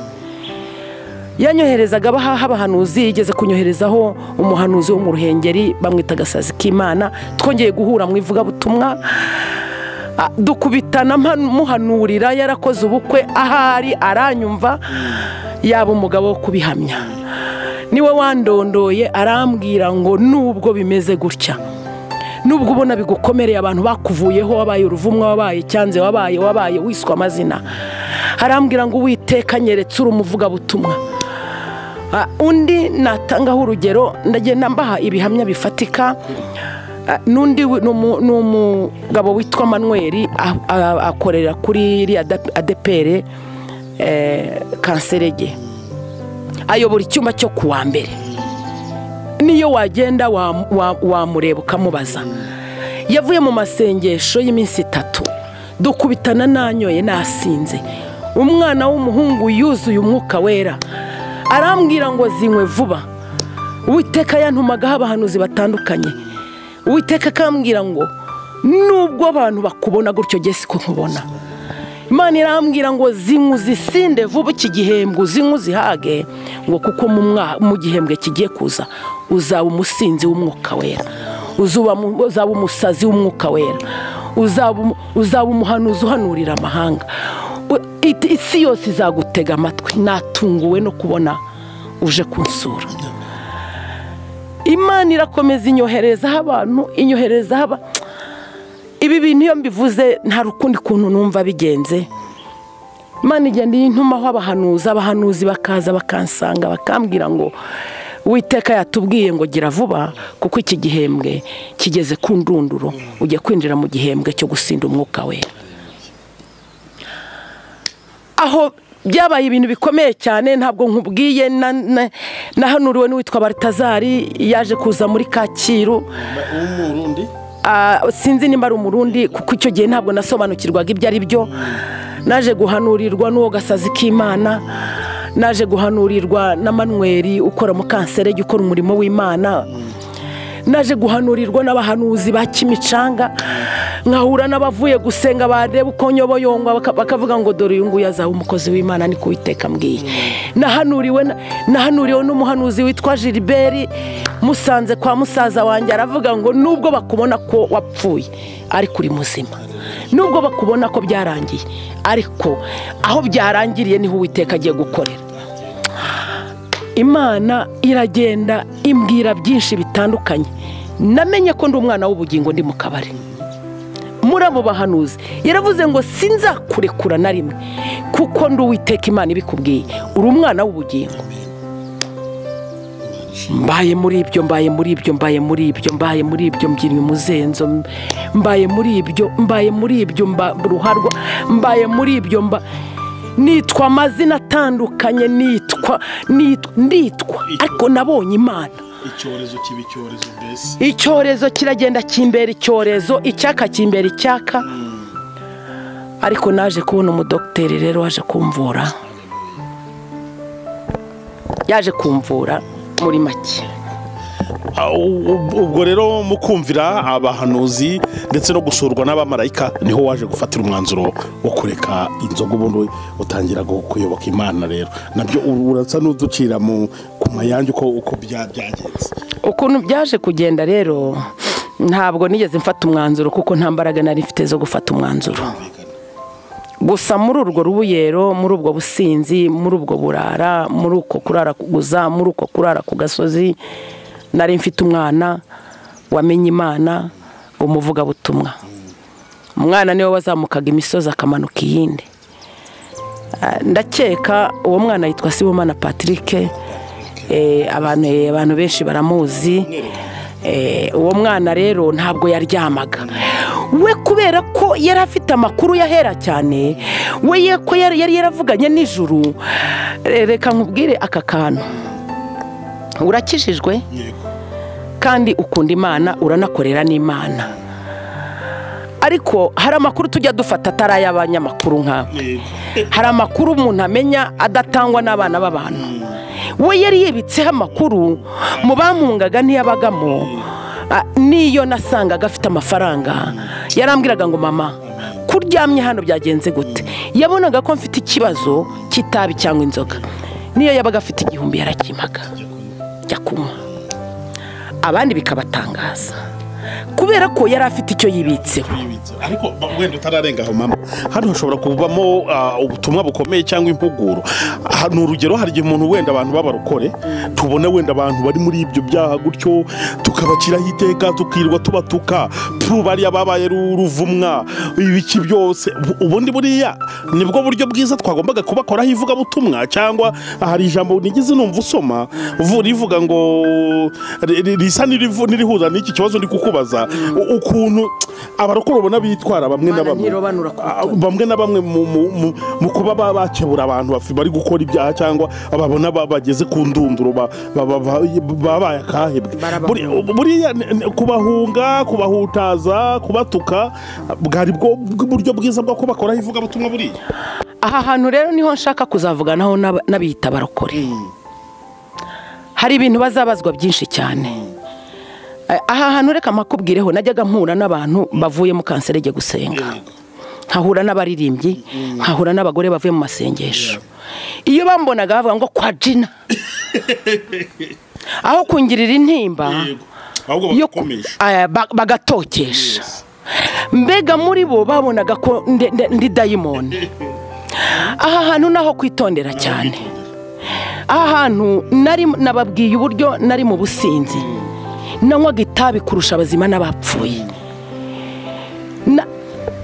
Yanyoherezaga abahanuzi, igeze kunyoherezaho umuhanuzi wo mu Ruhengeri bamwita Gasasika Imana. Twongeye guhura mu ivugabutumwa, dukubitana muhanurira, yarakoze ubukwe, ahari aranyumva, yaba umugabo wo kubihamya. Niwe wandondoye, arambwira ngo nubwo bimeze gutya, nubwo ubona bigukomereye, abantu bakuvuyeho, wabaye uruvumwa, wabaye cyanze, wabaye wiswa amazina, arambwira ngo Uwiteka nyeretse uri umuvuga butumwa. Undi natangaho urugero, ndagiye nambaha ibihamya bifatika. nundi n'umugabo witwa Manuel akorera kuri iri adepere Kanserege, ayobora icyuma cyo kuwa mbere. Niyo wagenda wamureba ukamubaza, yavuye mu masengesho y'iminsi 3 dukubitana nanyoye nasinze, umwana w'umuhungu yuzuye umwuka wera arambwira ngo zinywe vuba. Uwiteka yantumagaho abahanuzi batandukanye, Uwiteka kambwira ngo nubwo abantu bakubona gutyo Yesu ko nkubona. Imana irambwira ngo zinywe zisinde vuba iki gihembwe, zinywe zihage, ngo kuko mu gihembwe kigiye kuza uzaba umusinzi w'umwuka wera, uzaba umusazi w'umwuka wera, uzaba umuhanuzi uhanurira amahanga, isi yose izagutega amatwi. Natunguwe no kubona uje kunsura. Imana irakomeza inyohereza abantu, inyohereza haba. Ibi bintu iyo mbivuze nta rukundi kuntu numva bigenze. Imana igenda intumaho abahanuzi, abahanuzi bakaza bakansanga bakambwira ngo Uwiteka yatubwiye ngo gira vuba kuko iki gihembwe kigeze ku ndunduro, ujye kwinjira mu gihembwe cyo gusinda umwuka we. Aho byabaye ibintu bikomeye cyane, ntabwo nkubwiye, nahanuriwe n'uwitwa Baritazari yaje kuza muri Kaciro. Umurundi sinzi nimba ari umurundi kuko icyo gihe ntabwo nasobanukirwaga ibyo ari byo. Naje guhanurirwa n'uwo Gasasika Imana, naje guhanurirwa na Manuel ukora mu Kanserege ukora umurimo w'Imana, naje guhanurirwa n'abahanuzi ba Kimicanga, nkahura n'abavuye gusenga bareba uko nyoboyongwa bakavuga ngo dore uyu nguyu azaho umukozi w'Imana ni ko Uwiteka ambwiye. Nahanuriwe n'umuhanuzi witwa Gilbert, musanze kwa musaza wanjye aravuga ngo nubwo bakubona ko wapfuye ariko uri muzima, nubwo bakubona ko byarangiye ariko aho byarangiriye niho Uwiteka agiye gukorera. Imana iragenda imbwira byinshi bitandukanye. Namenye ko ndi umwana w'ubugingo ndi mu kabare. Muri abo bahanuzi yaravuze ngo sinzakurekura na rimwe kuko ndi Uwiteka Imana ibikubwiye, uri umwana w'ubugingo. Mbaye muri ibyo mbyinye umuzenzo, mbaye muri ibyo ruharwa, mbaye muri ibyo nitwa amazina atandukanye, nitwa ariko nabonye Imana. Icyorezo mbese icyorezo kiragenda kimbera, icyorezo icyaka kimbera icyaka, ariko naje kubona umudokiteri rero waje kumvura, muri make. Ubwo rero mukumvira abahanuzi ndetse no gusurwa n'abamarayika niho waje gufatira umwanzuro wo kureka inzoga ubundi utangira kuyoboka Imana. Rero nabyo uratsa n'uducira mu kumayange uko byagenze, ukuntu byaje kugenda. Rero ntabwo nigeze mfata umwanzuro kuko nta mbaraga nari mfite zo gufata umwanzuro. Gusa muri urwo rubuyero, muri ubwo businzi, muri ubwo burara, muri uko kurara kuguza, muri uko kurara ku gasozi, nari mfite umwana wamenye Imana, umuvuga butumwa. Umwana niwe wazamukaga imisozi akamanuka iyindi. Ndakeka uwo mwana yitwa Sibomana Patrick, abantu benshi baramuzi. Uwo mwana rero ntabwo yaryamaga, we kubera ko yari afite amakuru yahera cyane, we ko yari yaravuganye n'ijuru. Reka nkubwire aka kantu, urakijijwe kandi ukunda Imana, uranakorera n'Imana, ariko hari amakuru tujya dufata atari y'abanyamakuru nk'abo. Hari amakuru umuntu amenya adatangwa n'abana b'abantu. We yari yibitseho amakuru mu bamungaga ntiyabagamo. Niyo nasangaga afite amafaranga yarambwiraga ngo mama kuryamye hano byagenze gute. Yabonaga ko mfite ikibazo kitabi cyangwa inzoga, niyo yabaga afite igihumbi yarakimaga jya kunywa, abandi bikabatangaza kubera ko yari afite icyo yibitseho. Ariko wenda utararenga aho mama, hano hashobora kubamo ubutumwa bukomeye cyangwa impuguro. Hano urugero hari igihe umuntu wenda abantu babarukore, tubone wenda abantu bari muri ibyo byaha gutyo tukabaciraho iteka, tukirwa tubatuka bari ababaye uruvumwa ibiki byose. Ubundi buriya nibwo buryo bwiza twagombaga kubakoraho ivuga butumwa, cyangwa hari ijambo nigize numva usoma rivuga ngo risa n'irihuza n'iki kibazo ndi kuko kubaza ukuntu abarokora ubona bitwara bamwe na bamwe mu kuba bakebura abantu bari gukora ibyaha cyangwa ababona bageze ku ndunduro babaye kahebwe buriya kubahunga kubahutaza kubatuka bwari bwo buryo bwiza bwo kubakora ivuga butumwa buriya. Aha hantu rero niho nshaka kuzavuganaho nabita barokore. Hari ibintu bazabazwa byinshi cyane. Aha hantu reka makubwireho najyaga mpura n'abantu bavuye mu Kanserege gusenga. Nkahura n'abaririmbyi, nkahura n'abagore bavuye mu masengesho. Iyo bambonaga bavuga ngo kwa Jina. Aho kungirira intimba. Yo bagatokesha. Mbega muri bo babonaga ko ndi diamond. Aha hantu naho kwitondera cyane. Aha hantu nari nababwiye uburyo nari mu businzi. Nanywa gitabi kurusha abazima n'abapfuye.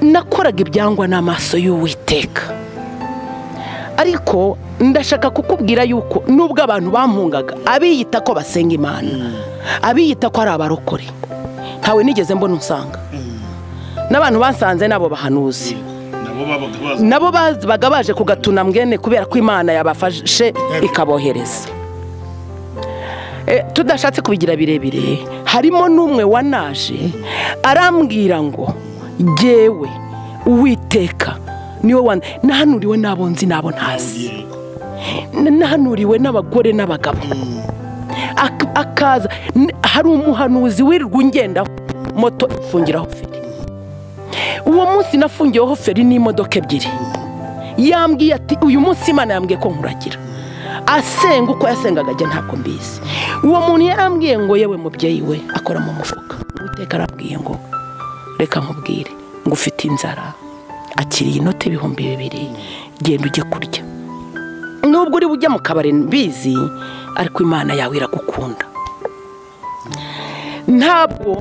Nakoraga ibyangwa n'amaso y'Uwiteka. Ariko ndashaka kukubwira yuko nubwo abantu bampungaga abiyita ko basenga Imana. Abiyita ko ari abarokore. Ntawe nigeze mbona unsanga. N'abantu bansanze nabo bahanuzi. Nabo bagabaje kugatuna mwene kubera ko Imana yabafashe ikabohereza. Tudashatse kubigira birebire harimo numwe wanaje arambwira ngo jewe Uwiteka niwe wana nahanuriwe nabonzi nabo ntazi nahanuriwe n'abagore n'abagabo akaza hari umuhanuzi wirwungenda moto ifungiraho uwo munsi nafungiyeho feri n'imodoka ebyiri yambwiye ati uyu munsi Imana yambwiye ko nkuragira asenga uko yasengaga ajya ntako mbizi uwo muntu yarambwiye ngo yewe mubyeyi we akora mu mufuka Uwiteka arambwiye ngo reka nkubwire ngo ufite inzara akiriye inote 2,000 genda ujye kurya nubwo uri bujya mu kabare mbizi ariko Imana yawe iragukunda ntabwo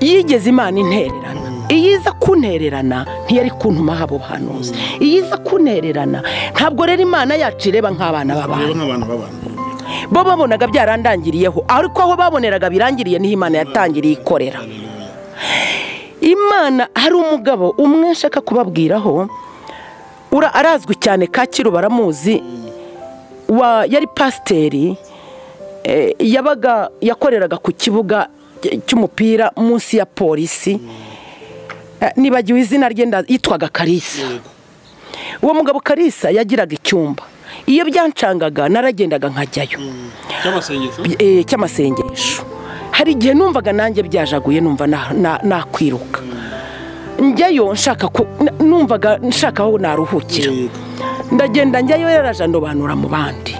yigeze Imana intererana iyiza kuntererana ntiyari kuntuma habo bahanuzi iyiza kuntererana ntabwo rero Imana yacireba nk'abana b'abantu bo babonaga byarandangiriyeho ariko aho baboneraga birangiriye niho Imana yatangiriye ikorera Imana hari umugabo umwe nshaka kubabwiraho arazwi cyane Kaciro baramuzi yari pasteri yabaga yakoreraga ku kibuga cy'umupira munsi ya polisi nibagiwe izina rye yitwaga Karisa uwo mugabo Karisa yagiraga icyumba iyo byancangaga naragendaga nkajyayo cy'amasengesho hari igihe numvaga nanjye byajaguye numva nakwiruka njyayo nshaka numvaga nshaka aho naruhukira ndagenda njyayo yaraje ndobanura mu bandi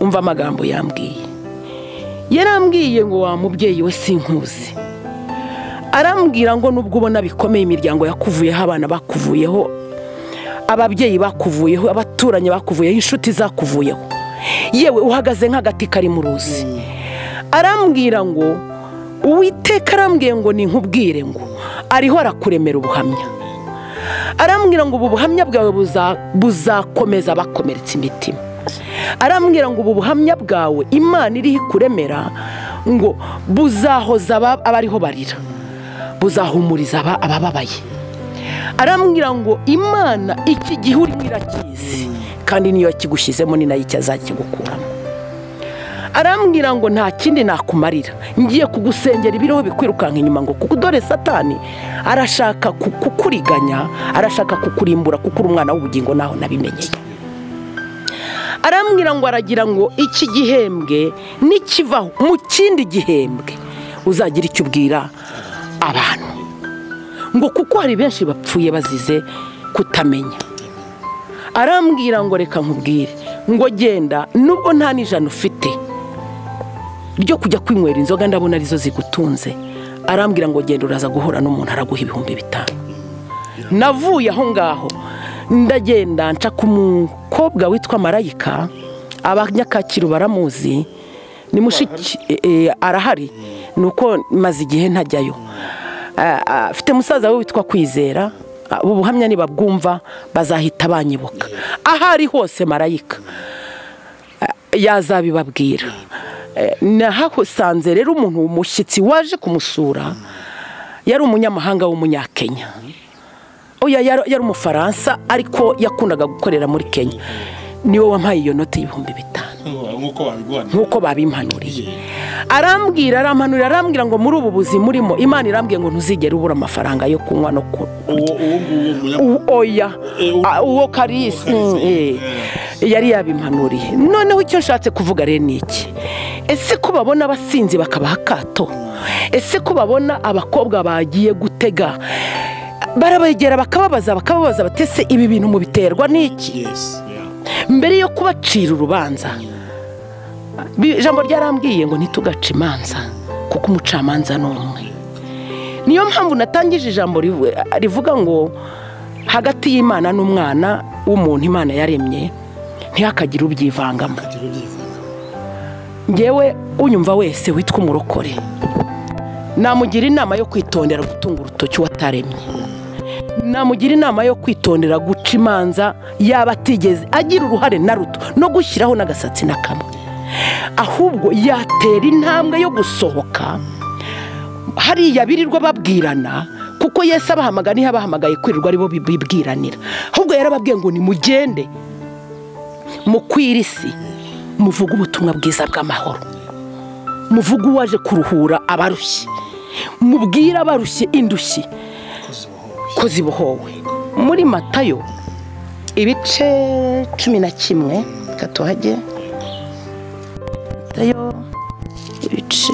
umva amagambo yambwiye yarambwiye ngo wa mubyeyi we sinkuzi arambwira ngo nubwo ubona bikomeye imiryango yakuvuyeho abana bakuvuyeho ababyeyi bakuvuyeho abaturanye bakuvuyeho inshuti zakuvuyeho yewe uhagaze nk'agati kari mu ruzi arambwira ngo Uwiteka arambwiye ngo ninkubwire ngo ariho arakuremera ubuhamya arambwira ngo ubu buhamya bwawe buzakomeza bakomeretsa imitima arambwira ngo ubu buhamya bwawe Imana iri kuremera ngo buzahoza abariho barira buzahumuriza abababaye arambwira ngo Imana iki gihuri kirakizi kandi niyo kigushyizemo ni nayo cyazakigokuramo arambwira ngo nta kindi nakumarira ngiye kugusengera ibiriho bikwirukanka inyuma ngo kudore Satani arashaka kukuriganya arashaka kukurimbura kukuri umwana w'ubugingo naho nabimenyeye arambwira ngo aragira ngo iki gihembwe nikivaho mu kindi gihembwe uzagira icyo ubwira abantu ngo kuko hari benshi bapfuye bazize kutamenya arambwira ngo reka nkubwire ngo genda nubwo nta n'ijana ufite ryo kujya kwinywera inzoga ndabona arizo zigutunze arambwira ngo genda uraza guhura n'umuntu araguha 500 navuye aho ngaho ndagenda nca ku mukobwa witwa Marayika abanyakakiro baramuzi ni mushiki arahari nuko maze igihe ntajyayo afite musaza we witwa Kwizera ubuhamya ni babwumva bazahita banyibuka ahari hose Marayika yazabibabwira nahasanze rero umuntu umushyitsi waje kumusura yari umunyamahanga w'umunyakenya. Oya yari umufaransa ariko yakundaga gukorera muri Kenya. Niwe wampaye iyo noti y'5,000. Nkuko babimpanuriye. Arampanurira ngo muri ubu buzi murimo Imana irambwiye ngo ntuzigere ubura amafaranga yo kunywa no oya uwo Karisa yari yabimpanuriye. Noneho icyo nshatse kuvuga rero niki? Ese ko babona abasinzi bakabaha kato? Ese ko babona abakobwa bagiye gutega barabegera bakababaza batese ibi bintu mu biterwa niki? Mbere yo kubacira urubanza ijambo ryarambwiye ngo ntitugace imanza kuko umucamanza n'umwe. Niyo mpamvu natangije ijambo rivuga ngo hagati y'Imana n'umwana w'umuntu Imana yaremye ntihakagira ubyivangamo. Ngewe unyumva wese witwa umurokore namugira inama yo kwitondera gutunga urutoki wataremye. Namugira inama yo kwitondera guca imanza yaba atigeze agira uruhare na ruto no gushyiraho n'agasatsi na kamwe, ahubwo yatera intambwe yo gusohoka hariya birirwa babwirana kuko Yesu abahamagara ntiyabahamagaye kwirirwa aribo bibwiranira, ahubwo yarababwiye ngo nimugende mukwira isi muvuga ubutumwa bwiza bw'amahoro, muvuga uwaje kuruhura abarushye, mubwira abarushye indushyi kozibohowe. Muri Matayo ibice 11 katuhaje Matayo ibice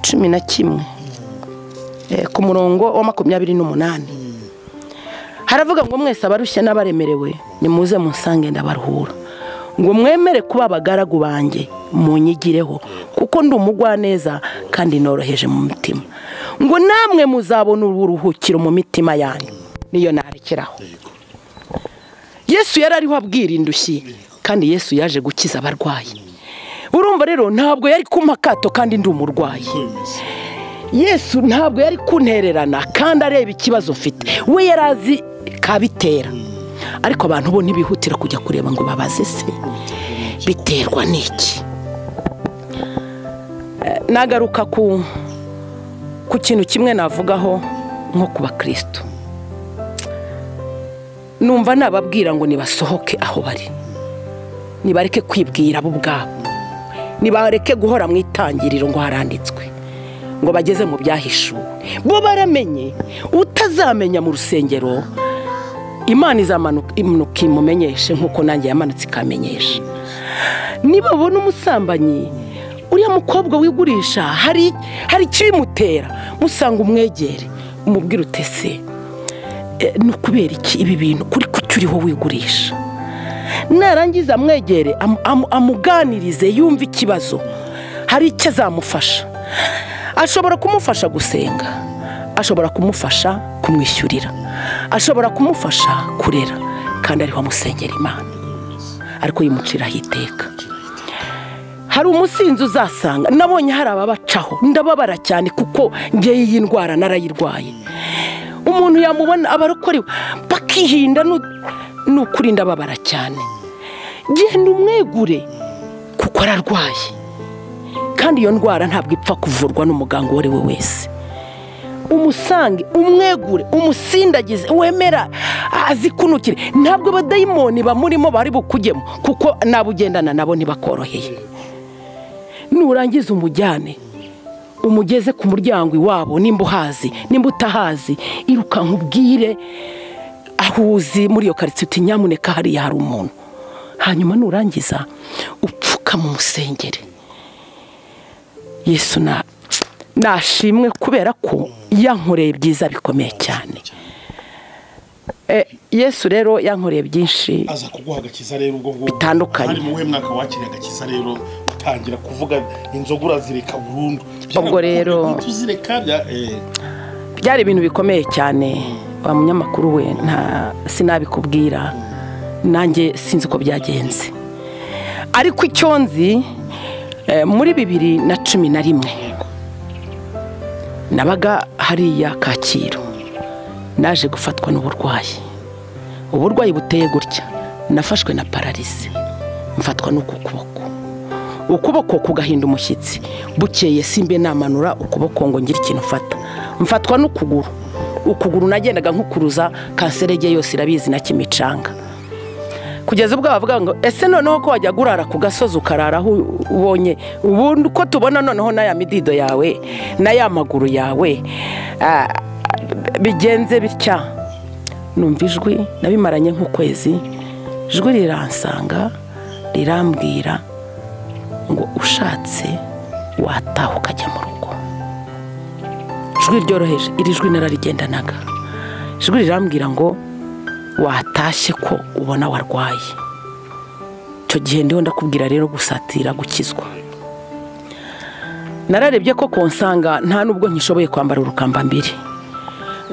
11 ku murongo wa 28 haravuga ngo mwese abarushye n'abaremerewe nimuze munsange ndabaruhura, ngo mwemere kuba abagaragu banje munyigireho kuko ndi umugwaneza kandi noroheje mu mutima, ngo namwe muzabona uburuhukiro mu mitima yanyu. Niyo narekeraho. Yesu yarariho abwira indushyi kandi Yesu yaje gukiza abarwayi. Urumva rero ntabwo yari kumakato kandi ndi umurwayi. Yesu ntabwo yari kuntererana kandi areba ikibazo mfite. We yarazi kabitera. Ariko abantu bo ntibihutira kujya kureba ngo babaze se biterwa n'iki. Nagaruka ku kintu kimwe navugaho nko kuba Kristo. Numva nababwira ngo nibasohoke aho bari. Nibareke kwibwira bo ubwabo. Nibareke guhora mu itangiriro ngo haranditswe. Ngo bageze mu byahishuwe. Bo baramenye utazamenya mu rusengero. Imana izamanuka imumenyeshe nkuko nanjye yamanutse ikamenyesha. Niba babona umusambanyi uriya mukobwa wigurisha hari kimutera musanga umwegere umubwira utese no kubera iki ibi bintu kuri kucyuriho wigurisha, narangiza amwegere amuganirize yumva ikibazo hari icyo azamufasha, ashobora kumufasha gusenga, ashobora kumufasha kumwishyurira, ashobora kumufasha kurera kandi ariho amusengera Imana ariko yimuciraho iteka. Hari umusinzi uzasanga nabonye hari ababacaho ndababara cyane kuko ngiye iyi ndwara narayirwaye. Umuntu yamubona abarokore bakihinda n'ukuri ndababara cyane. Genda umwegure kuko ararwaye kandi iyo ndwara ntabwo ipfa kuvurwa n'umuganga uwo ari we wese. Umusange umwegure umusindagize wemera azikunukire, ntabwo abadayimoni bamurimo bari bukujyemo kuko nabugendana nabo ntibakoroheye. Nurangiza umujyane umugeze ku muryango iwabo nimba uhazi nimba utahazi iruka nkubwire ahuzi muri iyo Karisa uti nyamuneka hariya hari umuntu, hanyuma nurangiza upfuka mu musengere. Yesu nashimwe kubera ko yankoreye byiza bikomeye cyane. Yesu rero yankoreye byinshi aza kuguha agakiza rero ubwo bitandukanye. Ari muwe mwaka wakira agakiza rero tangira kuvuga inzoga urazireka burundu. Ubwo rero tuzireka byari ibintu bikomeye cyane. Wa munyamakuru we sinabikubwira nanjye sinzi ko byagenze, ariko icyonzi muri 2011 nabaga hariya Kaciro naje gufatwa n'uburwayi. Uburwayi buteye gutya nafashwe na paralisi mfatwa n'ukuboko. ukuboko kugahinda umushyitsi. Bukeye simbe namanura ukuboko ngo ngira ikintu fata, mfatwa n'ukuguru. Ukuguru nagendaga nkukuruza Kanserege yose irabizi na kimicanga. Kugeza ubwo bavuga ngo ese noneho ko wajya gurara ku gasozi ukarara ubonye ubundi ko tubona noneho na ya midido yawe na ya maguru yawe bigenze bitya. Numva ijwi nabimaranye nk'ukwezi, ijwi riransanga rirambwira ngo ushatse wataha ukajya mu rugo. Ijwi ryoroheje, iri jwi nararigendanaga. Ijwi rirambwira ngo watashye ko ubona warwaye. Cyo gihe ndiho ndakubwira rero gusatira gukizwa. Nararebye ko konsanga nta nubwo nkishoboye kwambara urukamba mbiri,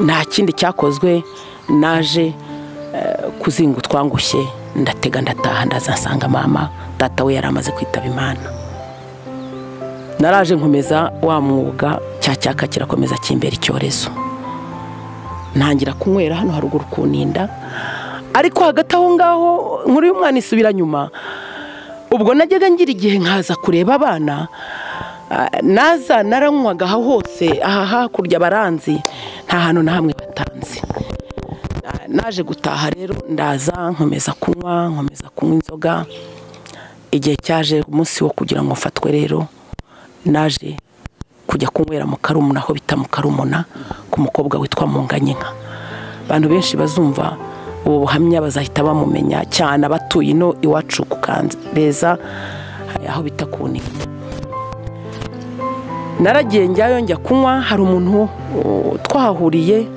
nta kindi cyakozwe. Naje kuzingu twangushye ndatega ndataha ndazasanga mama, data we yaramaze kwitaba Imana. Naraje nkomeza wa mwuga cyacyaka kirakomeza kimbera icyorezo, ntangira kunywera hano haruguru kuninda, ariko hagati aho ngaho nkuru y'umwana isubira nyuma. Ubwo najyaga ngira igihe nkaza kureba abana, naza naranywaga hose, aha hakurya baranzi nta hantu na hamwe batanzi. Naje gutaha rero ndaza nkomeza kunywa inzoga. Igihe cyaje umunsi wo kugira ngo mfatwe rero naje kujya kunywera mu Karumuna, aho bita mu Karumuna ku mukobwa witwa Munganyinka. Abantu benshi bazumva ubu buhamya bazahita bamumenya cyane abatuye no iwacu ku Kanserege aho bita kuni. Naragiye njyayo njya kunywa, hari umuntu twahahuriye,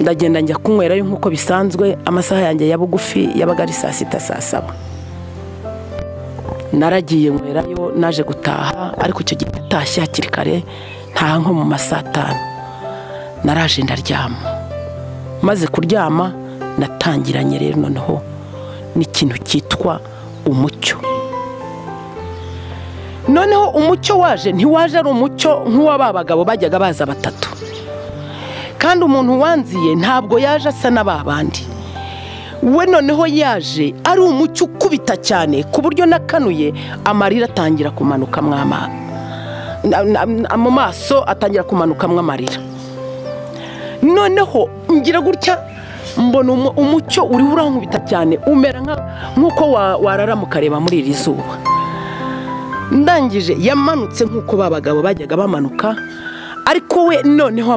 ndagenda njya kunywerayo nk'uko bisanzwe. Amasaha yanjye ya bugufi yabaga ari saa sita saa saba. Naragiye nywerayo naje gutaha, ariko icyo gihe natashye hakiri kare, ntaha nko mu masaa atanu. Naraje ndaryama, maze kuryama natangiranye rero noneho n'ikintu cyitwa umucyo. Noneho umucyo waje ntiwaje ari umucyo nk'uw'abagabo bajyaga baza batatu, kandi umuntu wanziye ntabwo yaje asa n'ababandi. We noneho yaje ari umucyo kubita cyane ku buryo nakanuye amarira atangira kumanuka mu maso, atangira kumanuka amarira. Noneho ngira gutya mbona umucyo uri urankubita cyane, umera nk'uko warara mukareba muri iri zuba. Ndangije yamanutse nk'uko babagabo bajyaga bamanuka, ariko we noneho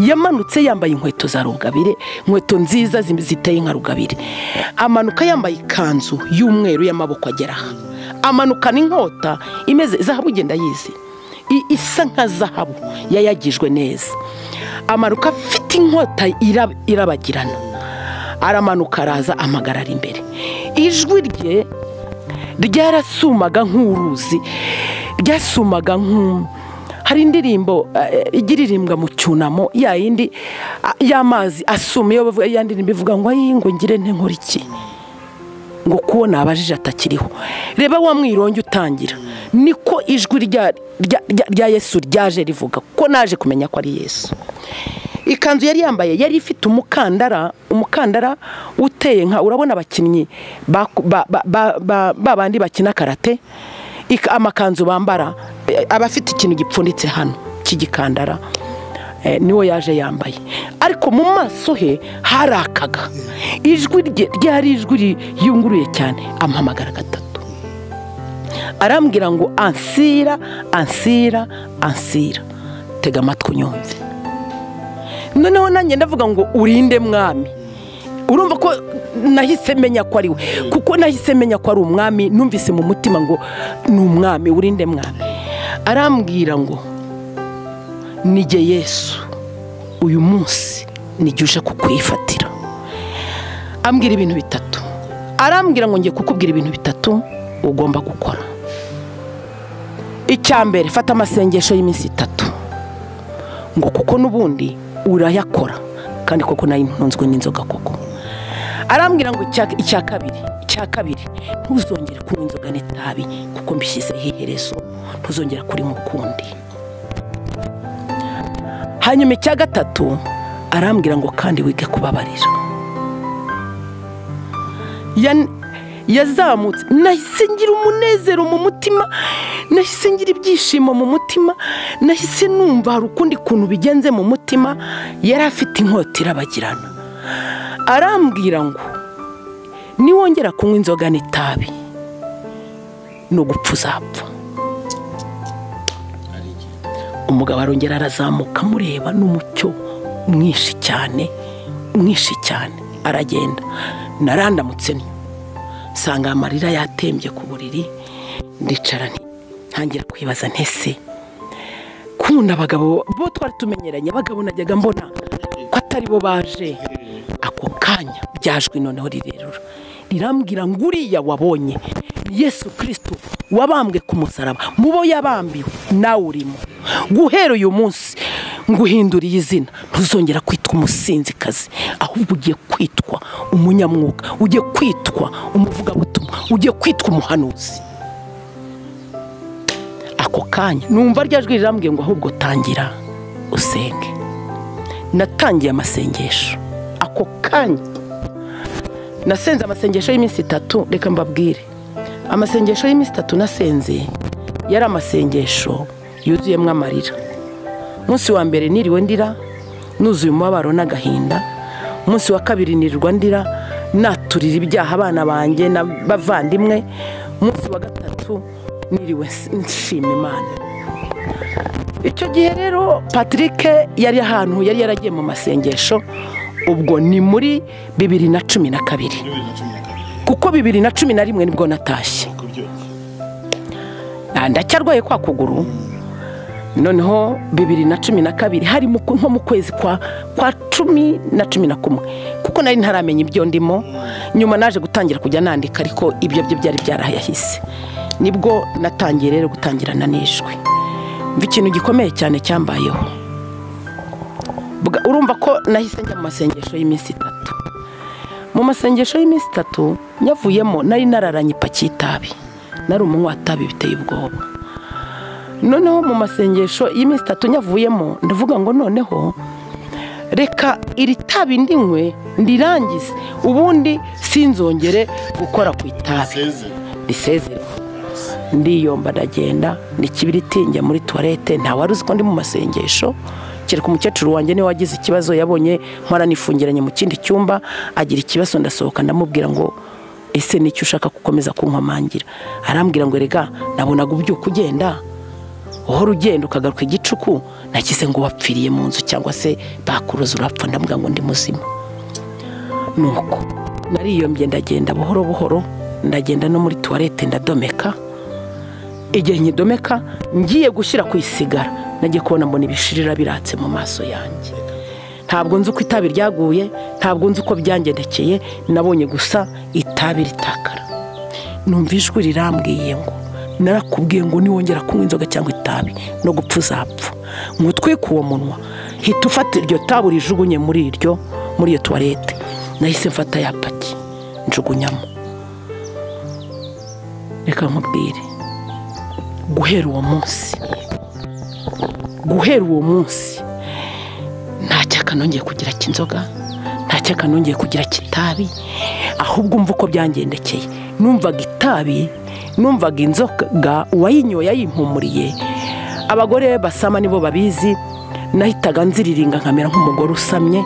yamanutse yambaye inkweto za rugabire, inkweto nziza ziteye nka rugabire. Amanuka yambaye ikanzu y'umweru y'amaboko agera, amanuka n'inkota imeze zahabu, ugenda yizi isa nka zahabu yayagijwe neza. Amanuka afite inkota irabagirana, aramanuka araza amagarara imbere. Ijwi rye ryarasumaga nk'uruzi, ryasumaga nk'uruzi. Hari indirimbo igiririmbwa mu cyunamo ya yindi y'amazi asuma, iyo bavuga ya ndirimbo ivuga ngo ngo ngire nte nkora iki, ngo kubona abajije atakiriho. Reba wa mwironge utangira, niko ijwi rya Yesu ryaje rivuga ko naje kumenya ko ari Yesu. Ikanzu yari yambaye yari ifite umukandara uteye nka, urabona abakinnyi babandi bakina karate, amakanzu bambara abafite ikintu gipfunditse hano cy'igikandara, niwo yaje yambaye. Ariko mu maso he harakaga, ijwi rye ryari ijwi yunguruye cyane, amhamagara gatatu arambwira ngo ansira, tega amatwi unyumve. Noneho nanjye ndavuga ngo urinde mwami. Urumva ko nahise menya ko ari we, kuko nahise menya ko ari umwami. Numvise mu mutima ngo ni umwami, urinde mwami. Arambwira ngo nije Yesu, uyu munsi nije uje kukwifatira. Ambwira ibintu bitatu, arambwira ngo ngiye kukubwira ibintu bitatu ugomba gukora. Icyambere, fata amasengesho y'iminsi itatu, ngo kuko nubundi urayakora, kandi koko nayo ntunzwe n'inzoga koko. Arambwira ngo icya kabiri, ntuzongere kunywa inzoga n'itabi, kuko mbishyizeho iherezo, ntuzongera kuri mukundi. Hanyuma icya gatatu, arambwira ngo kandi wige kubabarira. yazamutse, nahise ngira umunezero mu mutima, nahise ngira ibyishimo mu mutima, nahise numva rukundi kuntu bigenze mu mutima. Yari afite inkota irabagirana, arambwira ngo ni wongera kunywa inzoga n'itabi no gupfuzapfa. Umugabo arongera arazamuka mureba n'umucyo mwishi cyane, mwishi cyane, aragenda. Narandamutse ni sanga amarira yatembye ku buriri, ndicara nti ntangira kwibaza ntese kunda abagabo bo twari tumenyeranye, abagabo najyaga mbona ko atari bo baje. Ako kanya byajwi noneho rirerura rirambwira ngo uriya wabonye Yesu Kristo wabambwe ku musaraba, mubo yabambiwe nawe urimo. Guhera uyu munsi nguhinduriye izina, ntuzongera kwitwa umusinzikazi, ahubwo ugiye kwitwa umunyamwuga, ugiye kwitwa umuvugabutumwa, ugiye kwitwa umuhanuzi. Ako kanya numva ryajwi rirambwiye ngo ahubwo tangira usenge. Natangiye amasengesho, ako kanya nasenze amasengesho y'iminsi 3. Reka mbabwire, amasengesho y'iminsi 3 nasenze yari amasengesho yuzuyemwe amarira. Munsi wa mbere niriwe ndira nuzuye umubabaro n'agahinda. Munsi wa kabiri nirirwa ndira naturira ibyaha abana banjye n'abavandimwe. Munsi wa gatatu niriwe nshima Imana. Icyo gihe rero Patrick yari ahantu yari yaragiye mu masengesho, ubwo ni muri 2012, kuko 2011 nibwo natashye. Ndacyarwaye kwa kuguru, noneho 2012 harimo nko mu kwezi kwa 10 na 11, kuko nari ntaramenya ibyo ndimo. Nyuma naje gutangira kujya nandika, ariko ibyo byo byari byarahise. Nibwo natangiye rero gutangirana n'ijwi. Mva ikintu gikomeye cyane cyambayeho. Urumva ko nahise njya mu masengesho y'iminsi 3. Mu masengesho y'iminsi 3 nyavuyemo nari nararanye ipakitabi, nari umunywa tabi biteye ubwoba. Noneho mu masengesho y'iminsi 3 nyavuyemo ndavuga ngo noneho reka iri tabi ndinywe ndirangize, ubundi sinzongere gukora ku itabi, risezere. Ndiyomba ndagenda n'ikibiritinge muri toilette, nta waruzi ko ndi mu masengesho. Kireka umukecuru wanjye ni wagize ikibazo, yabonye nkora nifungiranye mu kindi cyumba, agira ikibazo. Ndasohoka ndamubwira ngo ese nicyo ushaka gukomeza kunkomangira? Arambwira ngo rega nabonaga ubyuka ugenda, uhora ugenda ukagaruka igicuku, nakize ngo wapfiriye mu nzu cyangwa se bakuruza urapfa. Ndambwira ngo ndi muzima. Nuko nariyombye ndagenda buhoro buhoro, ndagenda no muri toilette ndadomeka. Igihe nkidomeka ngiye gushyira ku isigara, nagiye kubona mbona ibishirira biratse mu maso yanjye. Ntabwo nzi uko itabi ryaguye, ntabwo nzi uko byangendekeye, nabonye gusa itabi ritakara. Numva ijwi rirambwiye ngo narakubwiye ngo niwongera kunywa inzoga cyangwa itabi no gupfa uzapfa. Ngutwike uwo munwa, hita ufata iryo tabi urijugunye muri iyo toilette. Nahise mfata ya paki njugunyamo. Reka nkubwire, guhera uwo munsi ntacyaka nongeye kugira kinzoga, ntacyaka nongeye kugira kitabi, ahubwo umva uko byangendekeye. Numvaga itabi, numvaga inzoga uwayinyoye yimpumuriye. Abagore basama nibo babizi, nahitaga nziriringa nkamera nk'umugore usamye,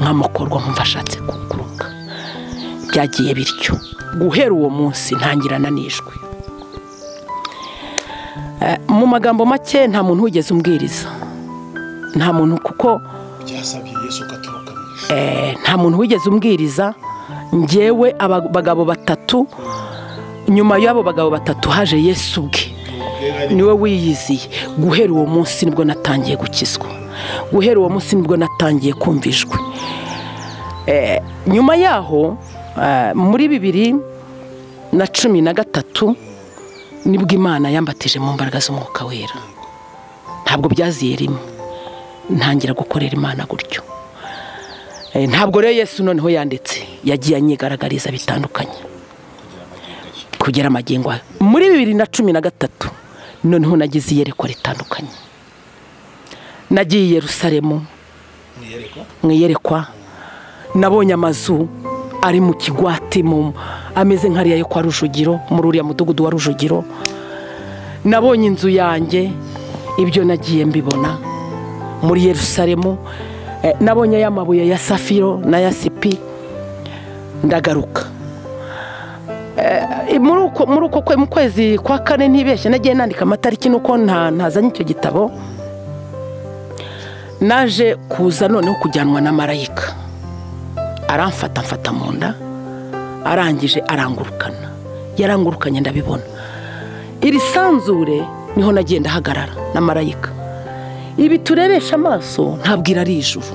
nkamukorwa mumfashatse kuguruka. Byagiye bityo guhera uwo munsi ntangirana n'ijwi. Mu magambo make nta muntu wigeze umbwiriza, nta muntu, kuko byasabye Yesu katuruka mwisho. Nta muntu wigeze umbwiriza. Ngewe abagabo 3, nyuma y'abo bagabo 3 haje Yesu bwe, niwe wiyiziye. Guhera uwo munsi nibwo natangiye gukizwa, guhera uwo munsi nibwo natangiye kumvishwe. Nyuma yaho muri 2013 nibwo Imana yambatije mu mbaraga z'Umwuka Wera. Ntabwo byaziye rimwe, ntangira gukorera Imana gutyo. Ntabwo rero Yesu noneho yanditse yagiye anyigaragariza bitandukanye kugera amagingo. Muri 2013 noneho nagize iyerekwa ritandukanye. Nagiye i Yerusalemu mu iyerekwa, nabonye amazu ari mu kigwate ameze nkariya yo kwa Rujugiro, muri uriya mudugudu wa Rujugiro. Nabonye inzu yanjye, ibyo nagiye mbibona muri Yerusalemu. Nabonye y'amabuye ya safiro na ya sipi, ndagaruka. Mu kwezi kwa kane, ntibeshye, nagiye nandika amatariki nuko ntazanye icyo gitabo. Naje kuza noneho kujyanwa na marayika, aramfata mu nda, arangije arangurukana, yarangurukanye ndabibona. Iri sanzure niho nagiye ndahagarara na marayika. Ibi tureresha amaso ntabwira ari ijuru,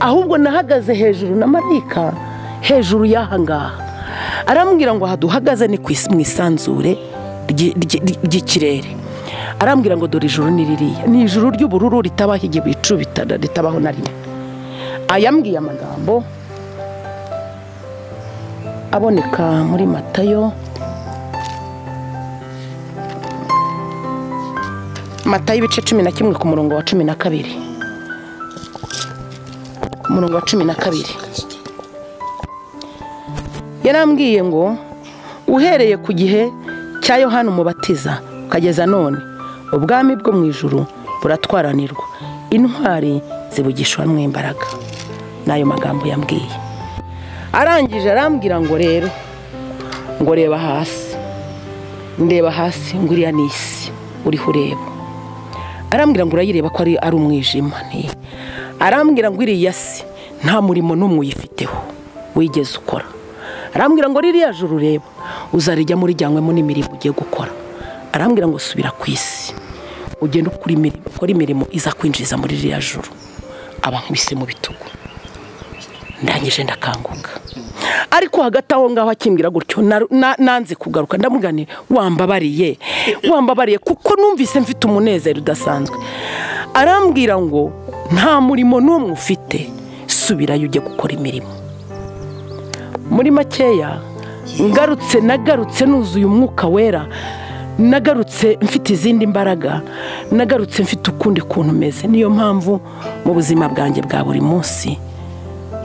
ahubwo nahagaze hejuru na marayika, hejuru yahangaha. Arambwira ngo haduhagaze ni kwisanzure ry'ikirere. Arambwira ngo dore ijuru niririya, ni ijuru ry'ubururu ritabaho igihe bicubita, ritabaho na rimwe. Ayambwiye amagambo aboneka muri Matayo, ibice 11 ku murongo wa 12. Ku murongo wa 12 yarambwiye ngo uhereye ku gihe cya Yohana Umubatiza ukageza none, ubwami bwo mu ijuru buratwaranirwa, intwari zibugishwa n'imbaraga. Nayo magambo yambwiye. Arangije arambwira ngo rero, ngo reba hasi. Ndeba hasi ngo iriya n'isi uriho ureba. Arambwira ngo urayireba ko ari umwijima. Arambwira ngo iriya si nta murimo n'umwe uyifiteho wigeze ukora. Arambwira ngo ririya juru ureba uzarijya muri jyanwemo n'imirimo ugiye gukora. Arambwira ngo subira ku isi, ugenda ukora imirimo, ukora imirimo iza kwinjiza muri ririya juru. Abankubise mu bitugu, ndangije ndakanguka. Ariko hagati aho ngaho akimbwira gutyo, nanze kugaruka. Ndamugane, wambabariye kuko numvise mfite umunezero udasanzwe. Arambwira ngo nta murimo n'umwe ufite, subirayo ujye gukora imirimo. Muri makeya ngarutse, nuzuye umwuka wera, nagarutse mfite izindi mbaraga, nagarutse mfite ukundi kuntu meze. Niyo mpamvu mu buzima bwanjye bwa buri munsi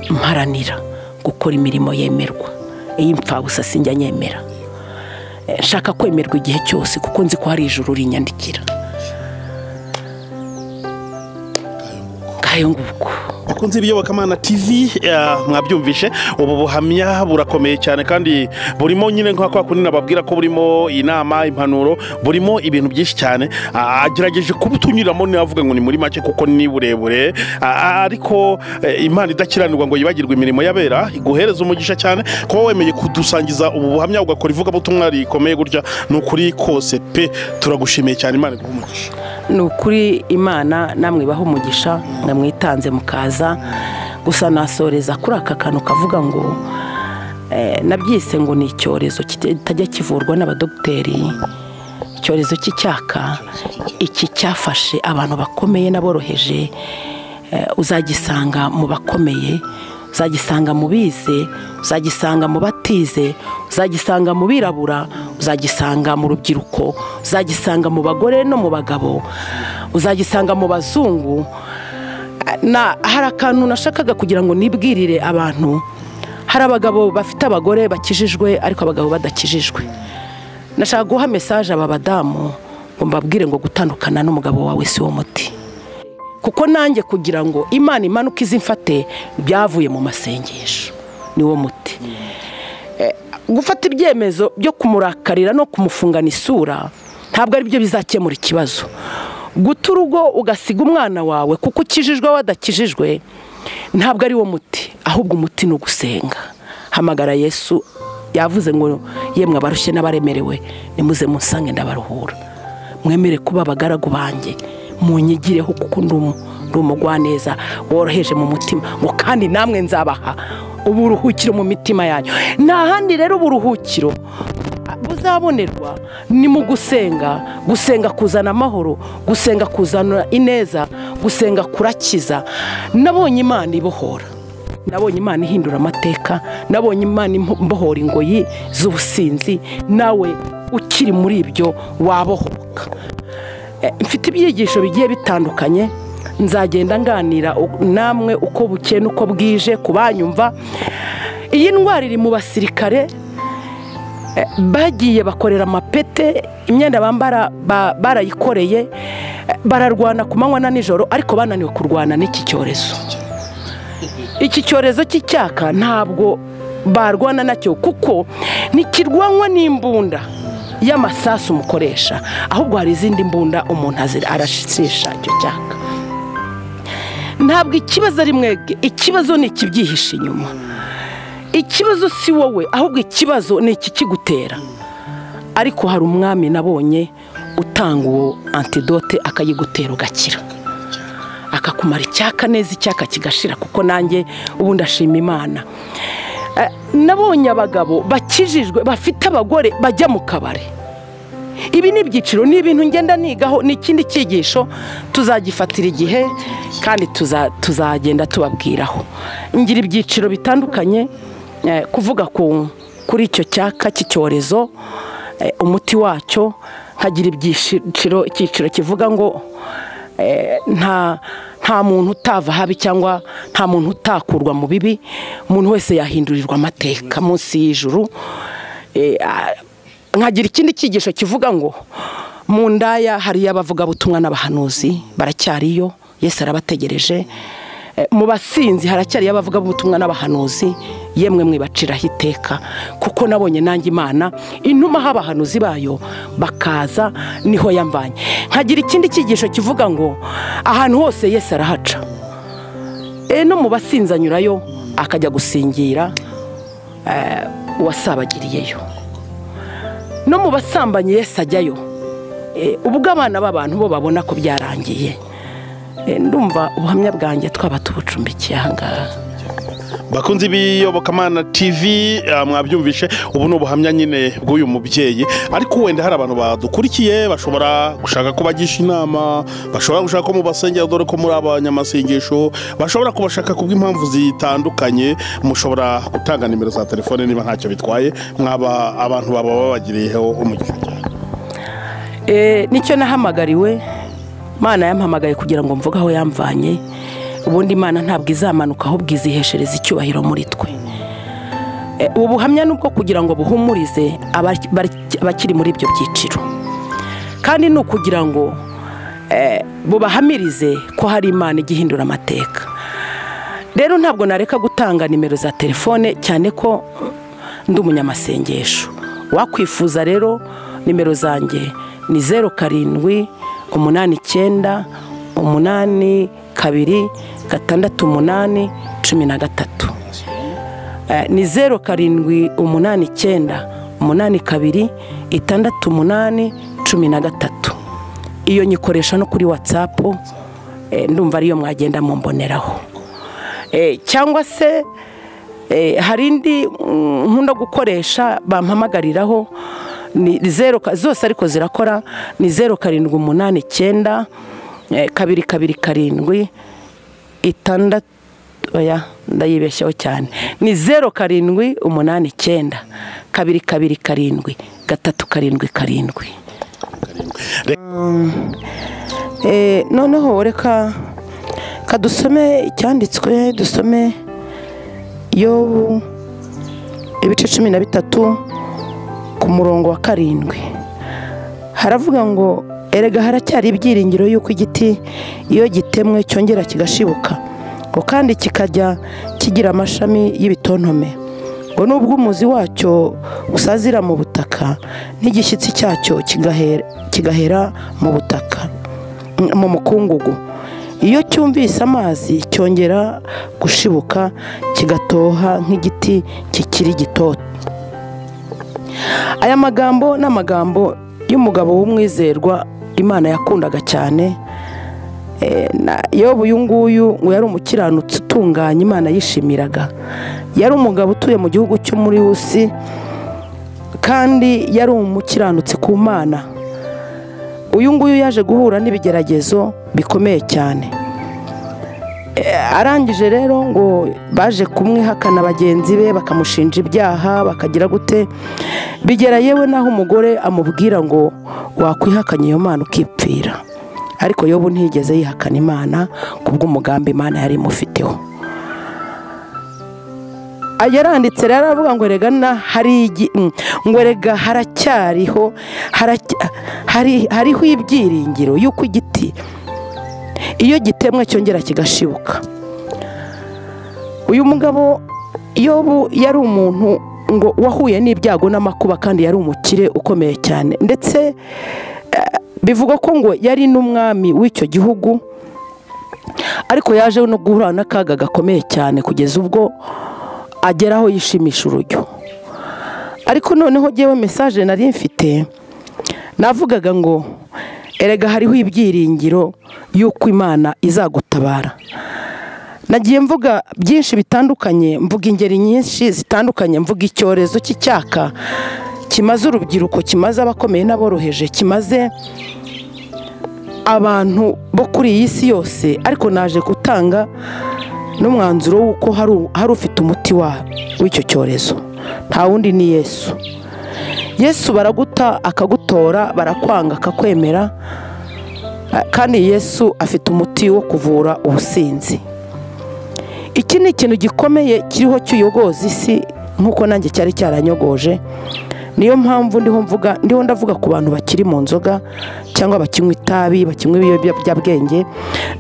mparanira gukora imirimo yemerwa. Iyi mpfabusa sinjya nyemera, nshaka kwemerwa igihe cyose kuko nzi ko hari ijuru rinyandikira. Bakunzi b'Iyobokamana TV, mwabyumvishe, ubu buhamya burakomeye cyane kandi burimo nyine nka kwa kunina babwira ko burimo inama, impanuro, burimo ibintu byinshi cyane. Agerageje kubutunyiramo, ni avuga ngo ni muri make kuko ni burebure, ariko Imana idakiranirwa ngo yibagirwe imirimo yabera. Iguhereza umugisha cyane ko wemeye kudusangiza ubu buhamya ugakora ivuga butumwa rikomeye gutya. Nukuri kose pe, turagushimiye cyane. Imana iguhumugisha. Nukuri Imana namwe baho umugisha, namwitanze mukaza. Gusa nasoreza kuri aka kantu kavuga ngo nabyise ngo ni icyorezo kitajya kivurwa n'abadokiteri, icyorezo cy'icyaka. Iki cyafashe abantu bakomeye n'aboroheje. Uzagisanga mu bakomeye, uzagisanga mu bize, uzagisanga mu batize, uzagisanga mu birabura, uzagisanga mu rubyiruko, uzagisanga mu bagore no mu bagabo, uzagisanga mu bazungu. Hari akantu nashakaga kugira ngo nibwirire abantu. Hari abagabo bafite abagore bakijijwe, ariko abagabo badakijijwe. Nashaka guha mesaje aba badamu ngo mbabwire ngo gutandukana n'umugabo wawe si wo muti. Kuko nanjye kugira ngo Imana imanuka izimfate, byavuye mu masengesho. Ni wo muti. Gufata ibyemezo byo kumurakarira no kumufungana isura ntabwo ari byo bizakemura ikibazo. Guta urugo ugasiga umwana wawe kuko ukijijwe wadakijijwe ntabwo ari wo muti, ahubwo umuti ni ugusenga. Hamagara Yesu, yavuze ngo yemwe abarushye n'abaremerewe nimuze munsange ndabaruhura, mwemere kuba abagaragu banjye, munyigireho kuko ndi umugwaneza woroheje mu mutima, ngo kandi namwe nzabaha uburuhukiro mu mitima yanyu. Nta handi rero uburuhukiro buzabonerwa ni mu gusenga. Gusenga kuzana amahoro, gusenga kuzana ineza, gusenga kurakiza. Nabonye Imana ibohora, nabonye Imana ihindura amateka, nabonye Imana imbohora ingoyi z'ubusinzi. Nawe ukiri muri ibyo wabohoka. Mfite ibyigisho bigiye bitandukanye, nzagenda nganira namwe uko bukeye uko bwije kubanyumva. iyi ndwara iri mu basirikare bagiye bakorera amapete, imyenda bambara barayikoreye, bararwana ku manywa na nijoro, ariko bananiwe kurwana n'iki cyorezo. Iki cyorezo cy'icyaka ntabwo barwana nacyo kuko nikirwanwa n'imbunda y'amasasu mukoresha, ahubwo hari izindi mbunda umuntu arashishisha cyo cyaka. Ntabwo ikibazo ari mwebwe, ikibazo ni ikibyihishe inyuma. Ikibazo si wowe, ahubwo ikibazo ni iki kigutera. Ariko hari umwami nabonye utanga uwo antidote akayigutera ugakira, akakumara icyaka neza, icyaka kigashira, kuko nanjye ubu ndashima Imana. Nabonye abagabo bakijijwe bafite abagore bajya mu kabare. Ibi ni byiciro, ni ibintu ngenda nigaho, ni ikindi cyigisho tuzagifatira igihe kandi tuzagenda tubabwiraho. Ngira ibyiciro bitandukanye kuvuga kuri icyo cyaka cy'icyorezo, umuti wacyo, nkagira ibyiciro, icyiciro kivuga ngo nta muntu utava habi cyangwa nta muntu utakurwa mu bibi, umuntu wese yahindurirwa amateka munsi y'ijuru. Nkagira ikindi cyigisho kivuga ngo mu ndaya hari abavuga butumwa n'abahanuzi baracyariyo, Yesu arabategereje. Mu basinzi haracyari abavuga butumwa n'abahanuzi, yemwe mwibaciraho iteka, kuko nabonye nanjye Imana intuma abahanuzi bayo bakaza, niho yamvanye. Nkagira ikindi cyigisho kivuga ngo ahantu hose Yesu arahaca, no mu basinzi anyurayo akajya gusingira uwasabagiriyeyo, no mu basambanye Yesu ajyayo ubwo abana b'abantu bo babona ko byarangiye. Ndumva ubuhamya bwanjye twaba tubucumbikiye ahangaha. Bakunzi b'Iyobokamana TV, mwabyumvishe, ubu ni ubuhamya nyine bw'uyu mubyeyi. Ariko wenda hari abantu badukurikiye bashobora gushaka kubagisha inama, bashobora gushaka ko mubasengera dore ko muri abanyamasengesho, bashobora kubashaka kubw'impamvu zitandukanye. Mushobora gutanga nimero za telefone niba ntacyo bitwaye, mwaba abantu baba babagiriyeho umugisha cyane. Nicyo nahamagariwe, Mana yampamagaye kugira ngo mvuge aho yamvanye. Ubundi Mana ntabwo izamanuka, aho bwiziheshereza icyubahiro muri twe. Ubu buhamya nubwo kugira ngo buhumurize abakiri muri ibyo byiciro, kandi ni ukugira ngo bubahamirize ko hari Imana igihindura amateka. Rero ntabwo nareka gutanga nimero za telefone, cyane ko ndi umunyamasengesho. Wakwifuza rero nimero zanjye ni 0789826813. Ni 0789826813. Iyo nyikoresha no kuri WhatsApp, ndumva ariyo mwagenda mumboneraho. Cyangwa se hari indi nkunda gukoresha bampamagariraho, ni zose ariko zirakora, ni 07898267, oya ndayibeshyaho cyane, ni 07898267. Noneho reka kadusome icyanditswe, dusome Yobu ibice 13 ku murongo wa 7. Haravuga ngo erega haracyari ibyiringiro yuko igiti iyo gitemwe cyongera kigashibuka, ngo kandi kikajya kigira amashami y'ibitontome, ngo nubwo umuzi wacyo usazira mu butaka n'igishyitsi cyacyo kigahera mu butaka mu mukungugu. Iyo cyumvise amazi cyongera gushibuka kigatoha nk'igiti kikiri gitoto. Aya magambo n'amagambo y'umugabo w'umwizerwa Imana yakundaga cyane. Yobu uyu nguyu ngo yari umukiranutsi utunganye Imana yishimiraga. Yari umugabo utuye mu gihugu cyo muri Usi, kandi yari umukiranutsi ku Mana. Uyu nguyu yaje guhura n'ibigeragezo bikomeye cyane. Arangije rero ngo baje kumwihakana bagenzi be, bakamushinja ibyaha, bakagira gute, bigera yewe naho umugore amubwira ngo wakwihakanye iyo Mana ukipfira. Ariko Yobu ntiyigeze yihakana Imana kubwo umugambi Imana yari imufiteho. yaranditse rero aravuga ngo rega na hari ngo rega haracyariho hariho ibyiringiro yuko igiti iyo gitemwe cyongera kigashibuka. Uyu mugabo Yobu yari umuntu ngo wahuye n'ibyago n'amakuba kandi yari umukire ukomeye cyane, ndetse bivuga ko ngo yari n'umwami w'icyo gihugu, ariko yaje no guhura n'akaga gakomeye cyane kugeza ubwo ageraho yishimisha urujyo. Ariko noneho jewe message nari mfite navugaga ngo erega hariho ibyiringiro yuko Imana izagutabara. Nagiye mvuga byinshi bitandukanye, mvuga ingeri nyinshi zitandukanye, mvuga icyorezo cy'icyaka kimaze urubyiruko, kimaze abakomeye n'aboroheje, kimaze abantu bo kuri iyi si yose, ariko naje gutanga n'umwanzuro w'uko hari ufite umuti w'icyo cyorezo, nta wundi ni Yesu. Yesu baraguta akagutora, barakwanga akakwemera, kandi Yesu afite umuti wo kuvura ubusinzi. Iki ni ikintu gikomeye kiriho cyuyogoza isi nk'uko nanjye cyari cyaranyogoje. Niyo mpamvu ndiho ndavuga ku bantu bakiri mu nzoga cyangwa bakinywa itabi, bakinywa ibiyobyabwenge.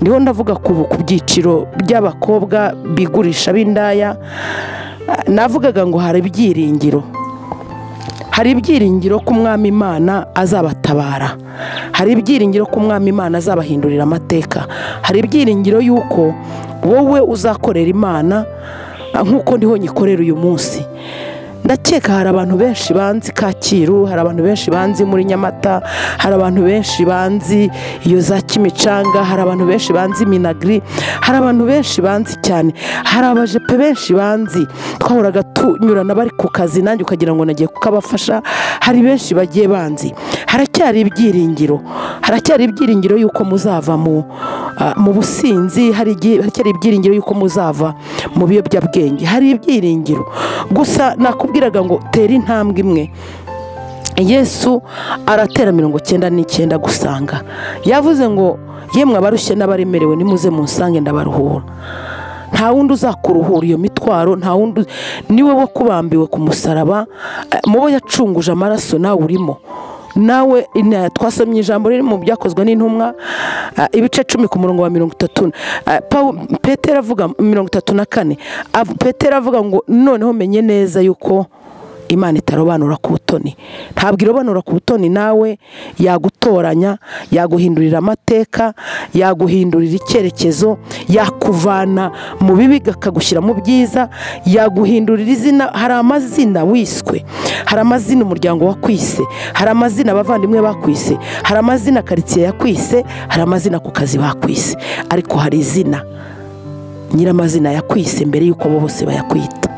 Ndiho ndavuga ku byiciro by'abakobwa bigurisha b'indaya. Navugaga ngo hari ibyiringiro. Hari ibyiringiro ku Mwami Imana azabatabara. Hari ibyiringiro ku Mwami Imana azabahindurira amateka. Hari ibyiringiro yuko wowe uzakorera Imana nk'uko ndiho nyikorera uyu munsi. Ndakeka hari abantu benshi banzi Kaciro, hari abantu benshi banzi muri Nyamata, hari abantu benshi banzi iyo za Kimicanga, hari abantu benshi banzi Minagri, hari abantu benshi banzi cyane, hari abajepe benshi banzi twahoraga tunyurana bari ku kazi nanjye ukagira ngo nagiye kukabafasha. Hari benshi bagiye banzi. Haracyari ibyiringiro, haracyari ibyiringiro yuko muzava mu businzi, haracyari ibyiringiro yuko muzava mu biyobyabwenge, hari ibyiringiro. Gusa nakubwiraga ngo tera intambwe imwe. Yesu aratera 99 gusanga. Yavuze ngo yemwe abarushye n'abaremerewe nimuze munsange ndabaruhura. Nta wundi uzakuruhura iyo mitwaro, nta wundi, niwe wo kubambiwe ku musaraba, mubo yacunguje amaraso nawe urimo. Nawe twasomye ijambo riri mu byakozwe n'intumwa ibice 10 ku murongo wa 34. Petero avuga 34. Petero avuga ngo noneho menye neza yuko Imana itarobanura ku butoni. Ntabwo irobanura ku butoni, nawe yagutoranya, yaguhindurira amateka, yaguhindurira icyerekezo, yakuvana mu bibi akagushyira mu byiza, yaguhindurira izina. Hari amazina wiswe, hari amazina umuryango wakwise, hari amazina abavandimwe bakwise, hari amazina karitsiye yakwise, hari amazina ku kazi bakwise, ariko hari izina nyiramazina yakwise mbere yuko bose bayakwita.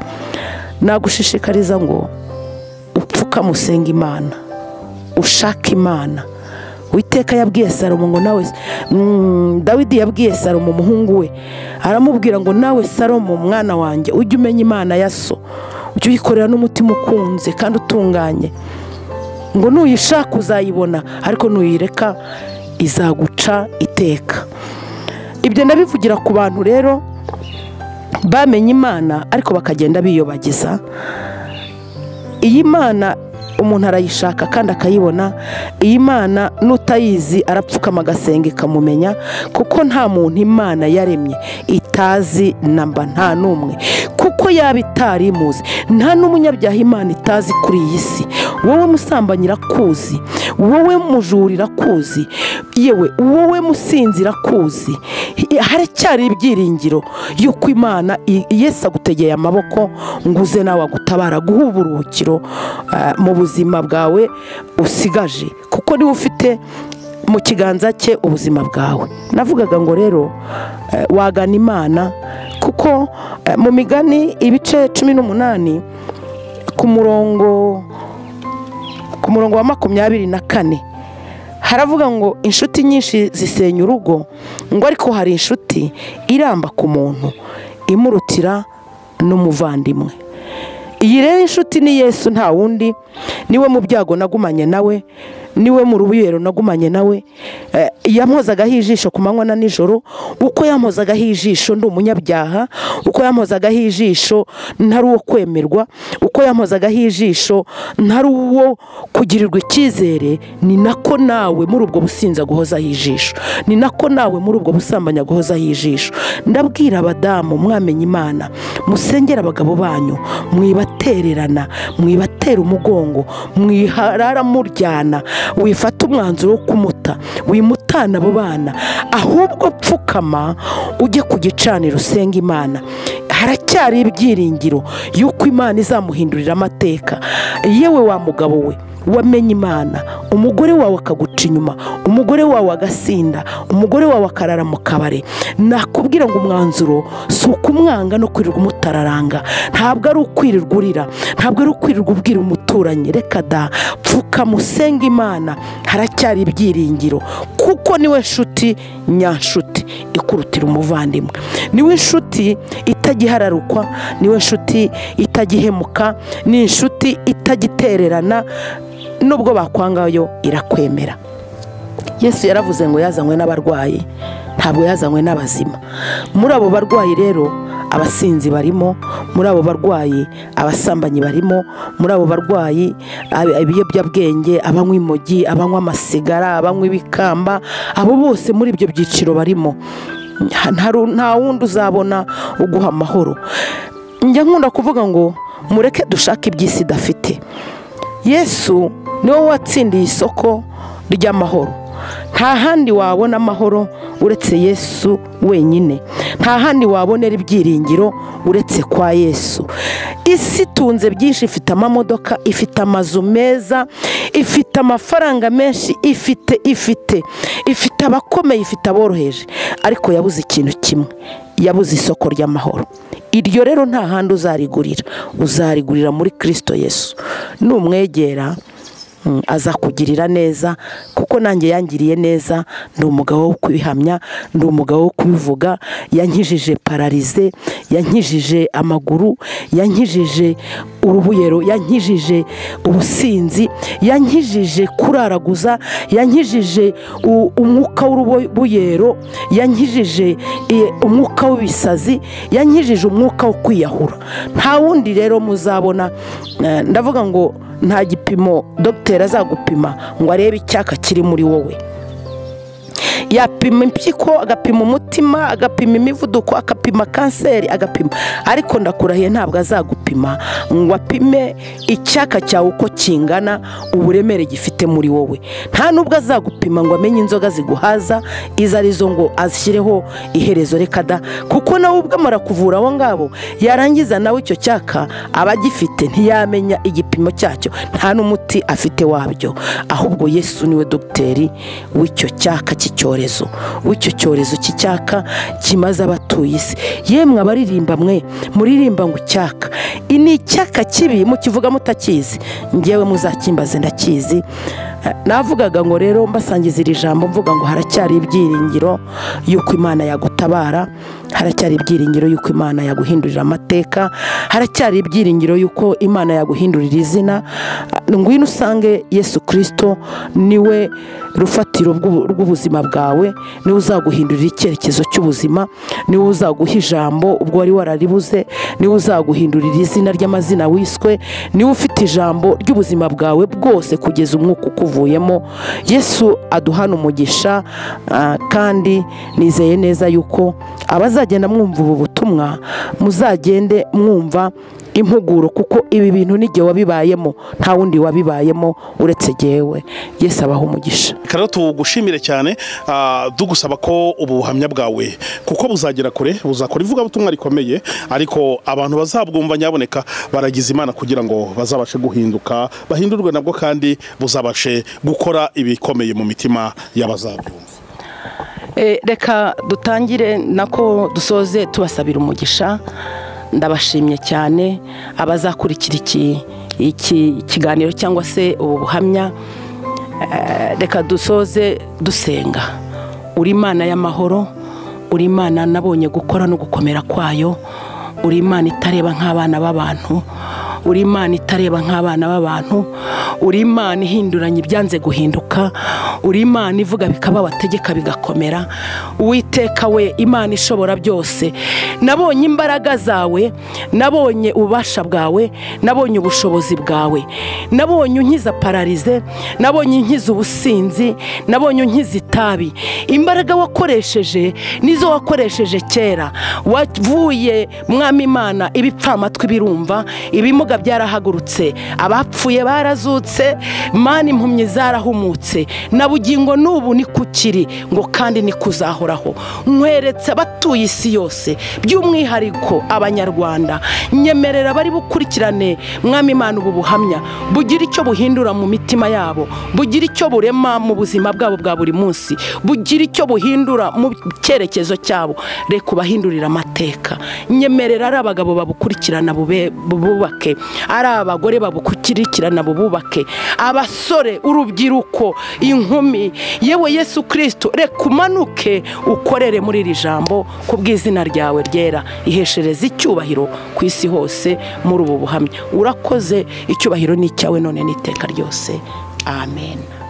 Nagushishikariza ngo upfukamusenga Imana, ushaka Imana. Uwiteka yabwiye Salomo ngo nawe Dawidi yabwiye Salomo umuhungu we, aramubwira ngo nawe Salomo mwana wanjye ujye umenya Imana ya so, ujye uyikorera n'umutima ukunze kandi utunganye, ngo nuyishaka uzayibona, ariko nuyireka izaguca iteka. Ibyo ndabivugira ku bantu rero bamenye Imana ariko bakagenda biyobagiza. Iyi Mana umuntu arayishaka kandi akayibona. Iyi Mana nutayizi arapfukama agasenga ikamumenya, kuko nta muntu Imana yaremye itazi, namba nta n'umwe, kuko yabitari muzi. Nta n'umunyabyaha Imana itazi kuri iyi si. Wowe musambanyira kuzi, wowe mujurira kuzi, yewe wowe musinzira kuzi. Haracyari ibyiringiro yuko Imana Yesu agutegeye amaboko nguze nawe agutabara, guha uburuhukiro mu buzima bwawe usigaje, kuko niwe ufite mu kiganza cye ubuzima bwawe. Navugaga ngo rero wagana Imana, kuko mu migani ibice 18 ku murongo wa 24 haravuga ngo inshuti nyinshi zisenya urugo, ngo ariko hari inshuti iramba ku muntu imurutira n'umuvandimwe. Iyi rero inshuti ni Yesu nta wundi, niwe mu byago nagumanye nawe, niwe mu rubuyero nagumanye nawe, yampozaga hijisho kumanywa na nijoro, uko yampozaga hijisho ndi umunyabyaha, uko yampozaga hijisho ntari uwo kwemerwa, uko yampozaga hijisho ntari uwo kugirirwa icyizere, ni nako nawe muri ubwo businza guhoza hijisho, ni nako nawe muri ubwo busambanya guhoza hijisho. Ndabwira abadamu mwamenye Imana, musengera abagabo banyu, mwibatererana, mwibatera umugongo, mwiharara muryana, wifata umwanzuro wo kumuta, wimutana abo bana, ahubwo pfukama ujye ku gicaniro usenga Imana. Haracyari ibyiringiro yuko Imana izamuhindurira amateka. Yewe wa mugabo we wamenye Imana, umugore wawe akaguca inyuma, umugore wawe agasinda, umugore wawe akarara mu kabare, nakubwira ngo umwanzuro si ukumwanga no kwirirwa umutararanga, ntabwo ari ukwirirwa urira, ntabwo ari ukwirirwa ubwira umuturanyi. Reka da, pfuka musenga Imana, haracyari ibyiringiro, kuko niwe nshuti nyanshuti ikurutira umuvandimwe, niwe nshuti itagihararukwa, niwe nshuti itagihemuka, ni nshuti itagitererana nubwo bakwangayo irakwemera. Yesu yaravuze ngo yazanywe n'abarwayi, ntabwo yazanywe n'abazima. Muri abo barwayi rero abasinzi barimo, muri abo barwayi abasambanyi barimo, muri abo barwayi ibiyobyabwenge, abanywa imogi, abanywa amasigara, abanywa ibikamba, abo bose muri ibyo byiciro barimo. Nta wundi uzabona uguha amahoro. Njya nkunda kuvuga ngo mureke dushaka iby'isi dafite. Yesu niwe watsindiye isoko ry'amahoro. Nta handi wabona amahoro uretse Yesu wenyine. Nta handi wabonera ibyiringiro uretse kwa Yesu. Isi tunze byinshi, ifite amamodoka, ifite amazu meza, ifite amafaranga menshi, ifite abakomeye, ifite aboroheje, ariko yabuze ikintu kimwe, yabuze isoko ry'amahoro. Iryo rero nta handi uzarigurira, uzarigurira muri Kristo Yesu. Numwegera aza kugirira neza, kuko nanjye yangiriye neza, ndi umugabo wo kubihamya, ndi umugabo wo kubivuga. Yankijije pararize, yankijije amaguru, yankijije urubuyero, yankijije ubusinzi, yankijije kuraraguza, yankijije umwuka w'urubuyero, yankijije umwuka w'ibisazi, yankijije umwuka wo kwiyahura. Nta wundi rero muzabona. Ndavuga ngo nta gipimo dogiteri azagupima ngo arebe icyaka kiri muri wowe. Yapima impyiko, agapima umutima, agapima imivuduko, agapima kanseri, agapima, ariko ndakurahiye ntabwo azagupima ngo apime icyaka cyawe uko kingana, uburemere gifite muri wowe. Nta nubwo azagupima ngo amenye inzoga ziguhaza izo arizo ngo azishyireho iherezo. Reka da, kuko nawe ubwo amara kuvura abo ngabo yarangiza nawe icyo cyaka abagifite ntiyamenya igipimo cyacyo, nta n'umuti afite wabyo, ahubwo Yesu niwe dogiteri w'icyo cyaka cy'icyorezo, w'icyo cyorezo cy'icyaka kimaze abatuye isi. Yemwe abaririmba mwe muririmba ngo icyaka, ini icyaka kibi mukivuga mutakizi, ngewe muzakimbaze ndakizi. Navugaga ngo rero mbasangiza iri jambo, mvuga ngo haracyari ibyiringiro yuko Imana yagutabara, haracyari ibyiringiro yuko Imana yaguhindurira amateka, haracyari ibyiringiro yuko Imana yaguhindurira izina. Ngwino usange Yesu Kristo, niwe rufatiro rw'ubuzima bwawe, niwe uzaguhindurira icyerekezo cy'ubuzima, niwe uzaguha ijambo ubwo wari wararibuze, niwe uzaguhindurira izina ry'amazina wiswe, niwe ufite ijambo ry'ubuzima bwawe bwose kugeza umwuka ukuvuyemo. Yesu aduhana umugisha, kandi nizeye neza yuko abazagenda mwumva ubu butumwa muzagende mwumva impuguro, kuko ibi bintu ni jye wabibayemo, nta wundi wabibayemo uretse jyewe. Yesu abaho umugisha. Rero tugushimire cyane, dugusaba ko ubu buhamya bwawe kuko buzagera kure, buzakora ivuga butumwa rikomeye, ariko abantu bazabwumva nyaboneka baragize Imana kugira ngo bazabashe guhinduka, bahindurwe nabwo, kandi buzabashe gukora ibikomeye mu mitima y'abazabwumva. Reka dutangire nako dusoze tubasabira umugisha. Ndabashimye cyane abazakurikira iki kiganiro cyangwa se ubu buhamya. Reka dusoze dusenga. Uri Imana y'amahoro, uri Imana nabonye gukora no gukomera kwayo, uri Imana itareba nk'abana b'abantu, uri Imana itareba nk'abana b'abantu, uri Imana ihinduranya ibyanze guhinduka, uri Imana ivuga bikaba bategeka bigakomera. Uwiteka we Imana ishobora byose, nabonye imbaraga zawe, nabonye ububasha bwawe, nabonye ubushobozi bwawe, nabonye unkiza pararize, nabonye unkiza ubusinzi, nabonye unkiza itabi. Imbaraga wakoresheje nizo wakoresheje kera, wavuye mwami Imana ibipfamatwi birumva, ibimuga byarahagurutse, abapfuye barazutse, Mana impumyi zarahumutse, nabugingo nubu ni kukiri ngo kandi ni kuzahoraho. Nkweretse abatuye isi yose by'umwihariko abanyarwanda, nyemerera bari bukurikirane mwami Imana ubu buhamya, bugira icyo buhindura mu mitima yabo, bugira icyo burema mu buzima bwabo bwa buri munsi, bugira icyo buhindura mu cyerekezo cyabo. Reka ubahindurira amateka, nyemerera ari abagabo babukurikirana bubake, ari abagore babukurikirana bubake, abasore, urubyiruko, inkumi. Yewe Yesu Kristo, reka umanuke ukorere muri iri jambo kubw'izina ryawe ryera, iheshereze icyubahiro ku isi hose muri ubu buhamya. Urakoze, icyubahiro ni cyawe none n'iteka ryose. Amen.